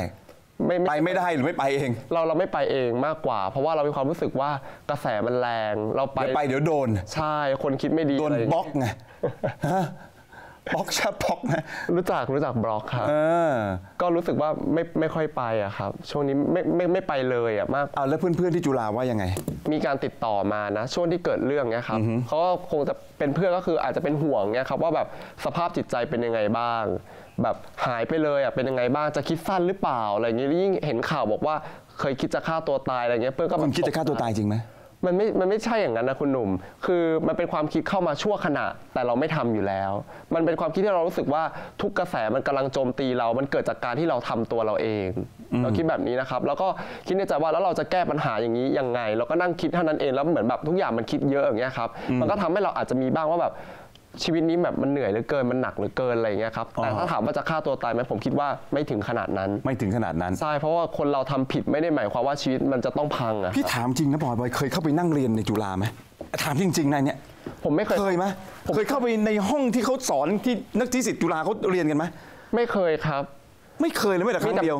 ไปไม่ได้หรือไม่ไปเองเราไม่ไปเองมากกว่าเพราะว่าเรามีความรู้สึกว่ากระแสมันแรงเราไปเดี๋ยวโดนใช่คนคิดไม่ดีโดนบล็อกไงบล็อกชาบล็อกนะรู้จักบล็อกครับก็รู้สึกว่าไม่ค่อยไปอะครับช่วงนี้ไม่ไปเลยอะมากแล้วเพื่อนๆที่จุฬาว่ายังไงมีการติดต่อมานะช่วงที่เกิดเรื่องเนี้ยครับเขาคงจะเป็นเพื่อนก็คืออาจจะเป็นห่วงเนี้ยครับว่าแบบสภาพจิตใจเป็นยังไงบ้างแบบหายไปเลยอ่ะเป็นยังไงบ้างจะคิดสั้นหรือเปล่าอะไรอย่างนี้ยิ่งเห็นข่าวบอกว่าเคยคิดจะฆ่าตัวตายอะไรเงี้ยเพื่อนก็มันคิดจะฆ่าตัวตายจริงไหมมันไม่ใช่อย่างนั้นนะคุณหนุ่มคือมันเป็นความคิดเข้ามาชั่วขณะแต่เราไม่ทำอยู่แล้วมันเป็นความคิดที่เรารู้สึกว่าทุกกระแสมันกำลังโจมตีเรามันเกิดจากการที่เราทำตัวเราเองเราคิดแบบนี้นะครับแล้วก็คิดในใจว่าแล้วเราจะแก้ปัญหาอย่างนี้ยังไงเราก็นั่งคิดเท่านั้นเองแล้วเหมือนแบบทุกอย่างมันคิดเยอะอย่างเงี้ยครับมันก็ทำให้เราอาจจะมีบ้างว่าแบบชีวิตนี้แบบมันเหนื่อยเหลือเกินมันหนักเหลือเกินอะไรอย่างเงี้ยครับแต่ถ้าถามว่าจะฆ่าตัวตายไหมผมคิดว่าไม่ถึงขนาดนั้นใช่เพราะว่าคนเราทำผิดไม่ได้หมายความว่าชีวิตมันจะต้องพังอะพี่ถามจริงนะบอยเคยเข้าไปนั่งเรียนในจุฬาไหมถามจริงๆนะเนี่ยผมไม่เคยไหมผมเคยเข้าไปในห้องที่เขาสอนที่นักนิสิตจุฬาเขาเรียนกันไหมไม่เคยครับไม่เคยเลยไม่แต่ครั้งเดียว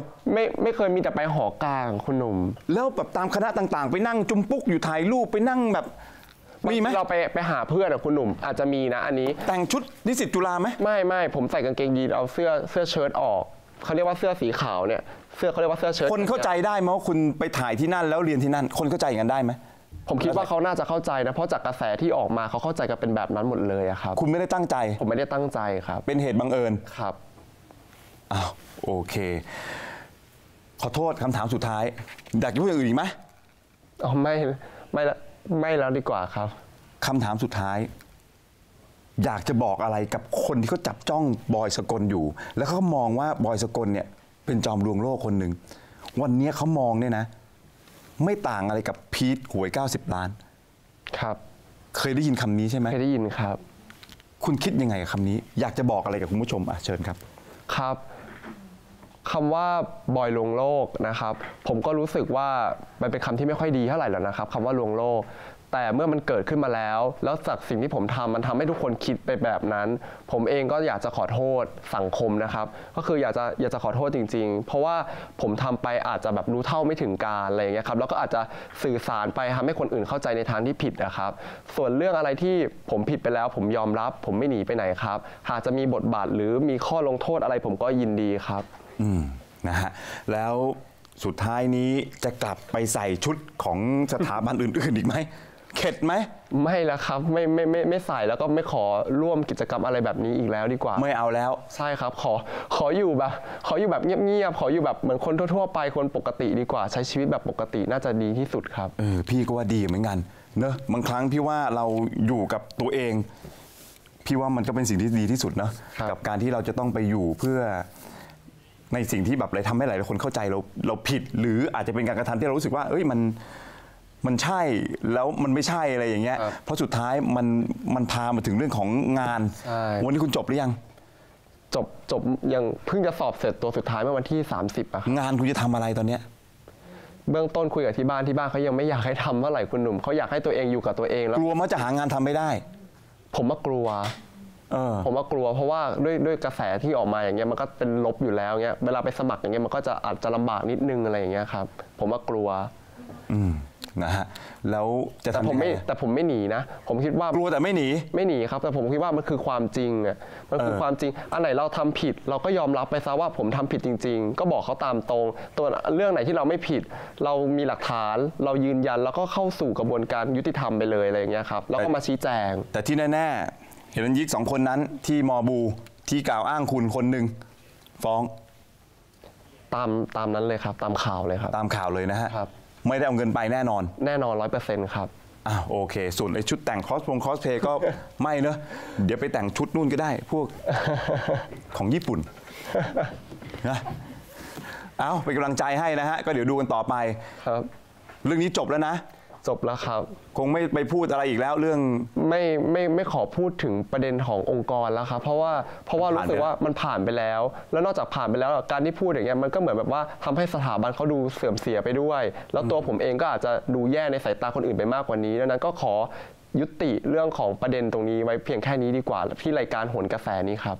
ไม่เคยมีแต่ไปหอกลางคุณหนุ่มแล้วแบบตามคณะต่างๆไปนั่งจุมปุ๊กอยู่ถ่ายรูปไปนั่งแบบมีไหมเราไปหาเพื่อนอะคุณหนุ่มอาจจะมีนะอันนี้แต่งชุดนิสิตจุฬาไหมไม่ผมใส่กางเกงยีนเอาเสื้อเชิ้ตออกเขาเรียกว่าเสื้อสีขาวเนี่ยเสื้อเขาเรียกว่าเสื้อเชิ้ตคนเข้าใจได้ไหมว่าคุณไปถ่ายที่นั่นแล้วเรียนที่นั่นคนเข้าใจกันได้ไหมผมคิดว่าเขาน่าจะเข้าใจนะเพราะจากกระแสที่ออกมาเขาเข้าใจกันเป็นแบบนั้นหมดเลยอะครับคุณไม่ได้ตั้งใจผมไม่ได้ตั้งใจครับเป็นเหตุบังเอิญครับอ้าวโอเคขอโทษคำถามสุดท้ายอยากจะพูดอย่างอื่นอีกไหมอ๋อไม่ละไม่แล้วดีกว่าครับคำถามสุดท้ายอยากจะบอกอะไรกับคนที่เขาจับจ้องบอยสกลอยู่แล้วเขามองว่าบอยสกลเนี่ยเป็นจอมลวงโลกคนหนึ่งวันนี้เขามองเนี่ยนะไม่ต่างอะไรกับพีทหวย90 ล้านครับเคยได้ยินคำนี้ใช่ไหมเคยได้ยินครับคุณคิดยังไงกับคำนี้อยากจะบอกอะไรกับคุณผู้ชมอ่ะเชิญครับครับคำว่าบอยลวงโลกนะครับผมก็รู้สึกว่ามันเป็นคำที่ไม่ค่อยดีเท่าไหร่แล้วนะครับคำว่าลวงโลกแต่เมื่อมันเกิดขึ้นมาแล้วจากสิ่งที่ผมทำมันทำให้ทุกคนคิดไปแบบนั้นผมเองก็อยากจะขอโทษสังคมนะครับก็คืออยากจะขอโทษจริงๆเพราะว่าผมทำไปอาจจะแบบรู้เท่าไม่ถึงการอะไรอย่างเงี้ยครับแล้วก็อาจจะสื่อสารไปทำให้คนอื่นเข้าใจในทางที่ผิดนะครับส่วนเรื่องอะไรที่ผมผิดไปแล้วผมยอมรับผมไม่หนีไปไหนครับหากจะมีบทบาทหรือมีข้อลงโทษอะไรผมก็ยินดีครับนะฮะแล้วสุดท้ายนี้จะกลับไปใส่ชุดของสถาบันอื่นๆอีกไหมเข็ดไหมไม่แล้วครับไม่ใส่แล้วก็ไม่ขอร่วมกิจกรรมอะไรแบบนี้อีกแล้วดีกว่าไม่เอาแล้วใช่ครับขออยู่แบบเงียบๆขออยู่แบบเหมือนคนทั่วๆไปคนปกติดีกว่าใช้ชีวิตแบบปกติน่าจะดีที่สุดครับพี่ก็ว่าดีเหมือนกันเนอะบางครั้งพี่ว่าเราอยู่กับตัวเองพี่ว่ามันก็เป็นสิ่งที่ดีที่สุดนะกับการที่เราจะต้องไปอยู่เพื่อในสิ่งที่แบบอะไรทำให้หลายคนเข้าใจเราผิดหรืออาจจะเป็นการกระทำที่เรารู้สึกว่าเอ้ยมันใช่แล้วมันไม่ใช่อะไรอย่างเงี้ยเพราะสุดท้ายมันพามาถึงเรื่องของงานวันนี้คุณจบหรือยังจบยังเพิ่งจะสอบเสร็จตัวสุดท้ายเมื่อวันที่30อะงานคุณจะทำอะไรตอนเนี้ยเบื้องต้นคุยกับที่บ้านเขายังไม่อยากให้ทำเท่าไหร่คุณหนุ่มเขาอยากให้ตัวเองอยู่กับตัวเองแล้วกลัวว่าจะหางานทำไม่ได้ผมก็กลัว ผมว่ากลัวเพราะว่าด้วยกระแสที่ออกมาอย่างเงี้ยมันก็เป็นลบอยู่แล้วเงี้ยเวลาไปสมัครอย่างเงี้ยมันก็จะอาจจะลำบากนิดนึงอะไรอย่างเงี้ยครับผมว่ากลัวนะฮะแล้วแต่ผมไม่หนีนะผมคิดว่ากลัวแต่ไม่หนีครับแต่ผมคิดว่ามันคือความจริงอ่ะมันคือความจริงอันไหนเราทำผิดเราก็ยอมรับไปซะว่าผมทำผิดจริงๆก็บอกเขาตามตรงตัวเรื่องไหนที่เราไม่ผิดเรามีหลักฐานเรายืนยันแล้วก็เข้าสู่กระบวนการยุติธรรมไปเลยอะไรอย่างเงี้ยครับแล้วก็มาชี้แจงแต่ที่แน่ๆเห็นยิกสองคนนั้นที่มอบูที่กล่าวอ้างคุณคนหนึ่งฟ้องตามนั้นเลยครับตามข่าวเลยครับตามข่าวเลยนะฮะไม่ได้เอาเงินไปแน่นอน 100% ครับโอเคส่วนไอ้ชุดแต่งคอสเพย์ก็ ไม่เนอะเดี๋ยวไปแต่งชุดนู่นก็ได้พวก ของญี่ปุ่น นะเอาเป็นกำลังใจให้นะฮะก็เดี๋ยวดูกันต่อไปครับเรื่องนี้จบแล้วนะจบแล้วครับคงไม่ไปพูดอะไรอีกแล้วเรื่องไม่ขอพูดถึงประเด็นขององค์กรแล้วครับเพราะว่ารู้สึกว่ามันผ่านไปแล้วแล้วนอกจากผ่านไปแล้วการที่พูดอย่างเงี้ยมันก็เหมือนแบบว่าทำให้สถาบันเขาดูเสื่อมเสียไปด้วยแล้วตัวผมเองก็อาจจะดูแย่ในสายตาคนอื่นไปมากกว่านี้ดังนั้นก็ขอยุติเรื่องของประเด็นตรงนี้ไว้เพียงแค่นี้ดีกว่าที่รายการโหนกระแสนี้ครับ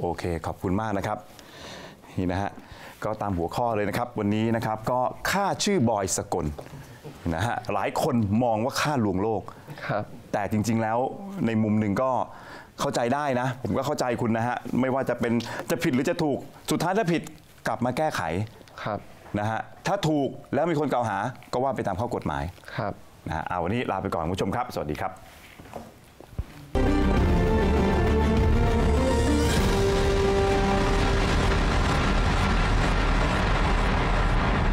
โอเคขอบคุณมากนะครับนี่นะฮะก็ตามหัวข้อเลยนะครับวันนี้นะครับก็ฆ่าชื่อบอยสกลนะฮะหลายคนมองว่าฆ่าลวงโลกครับแต่จริงๆแล้วในมุมหนึ่งก็เข้าใจได้นะผมก็เข้าใจคุณนะฮะไม่ว่าจะผิดหรือจะถูกสุดท้ายถ้าผิดกลับมาแก้ไขครับนะฮะถ้าถูกแล้วมีคนกล่าวหาก็ว่าไปตามข้อกฎหมายครับนะฮะเอาวันนี้ลาไปก่อนคุณผู้ชมครับสวัสดีครับ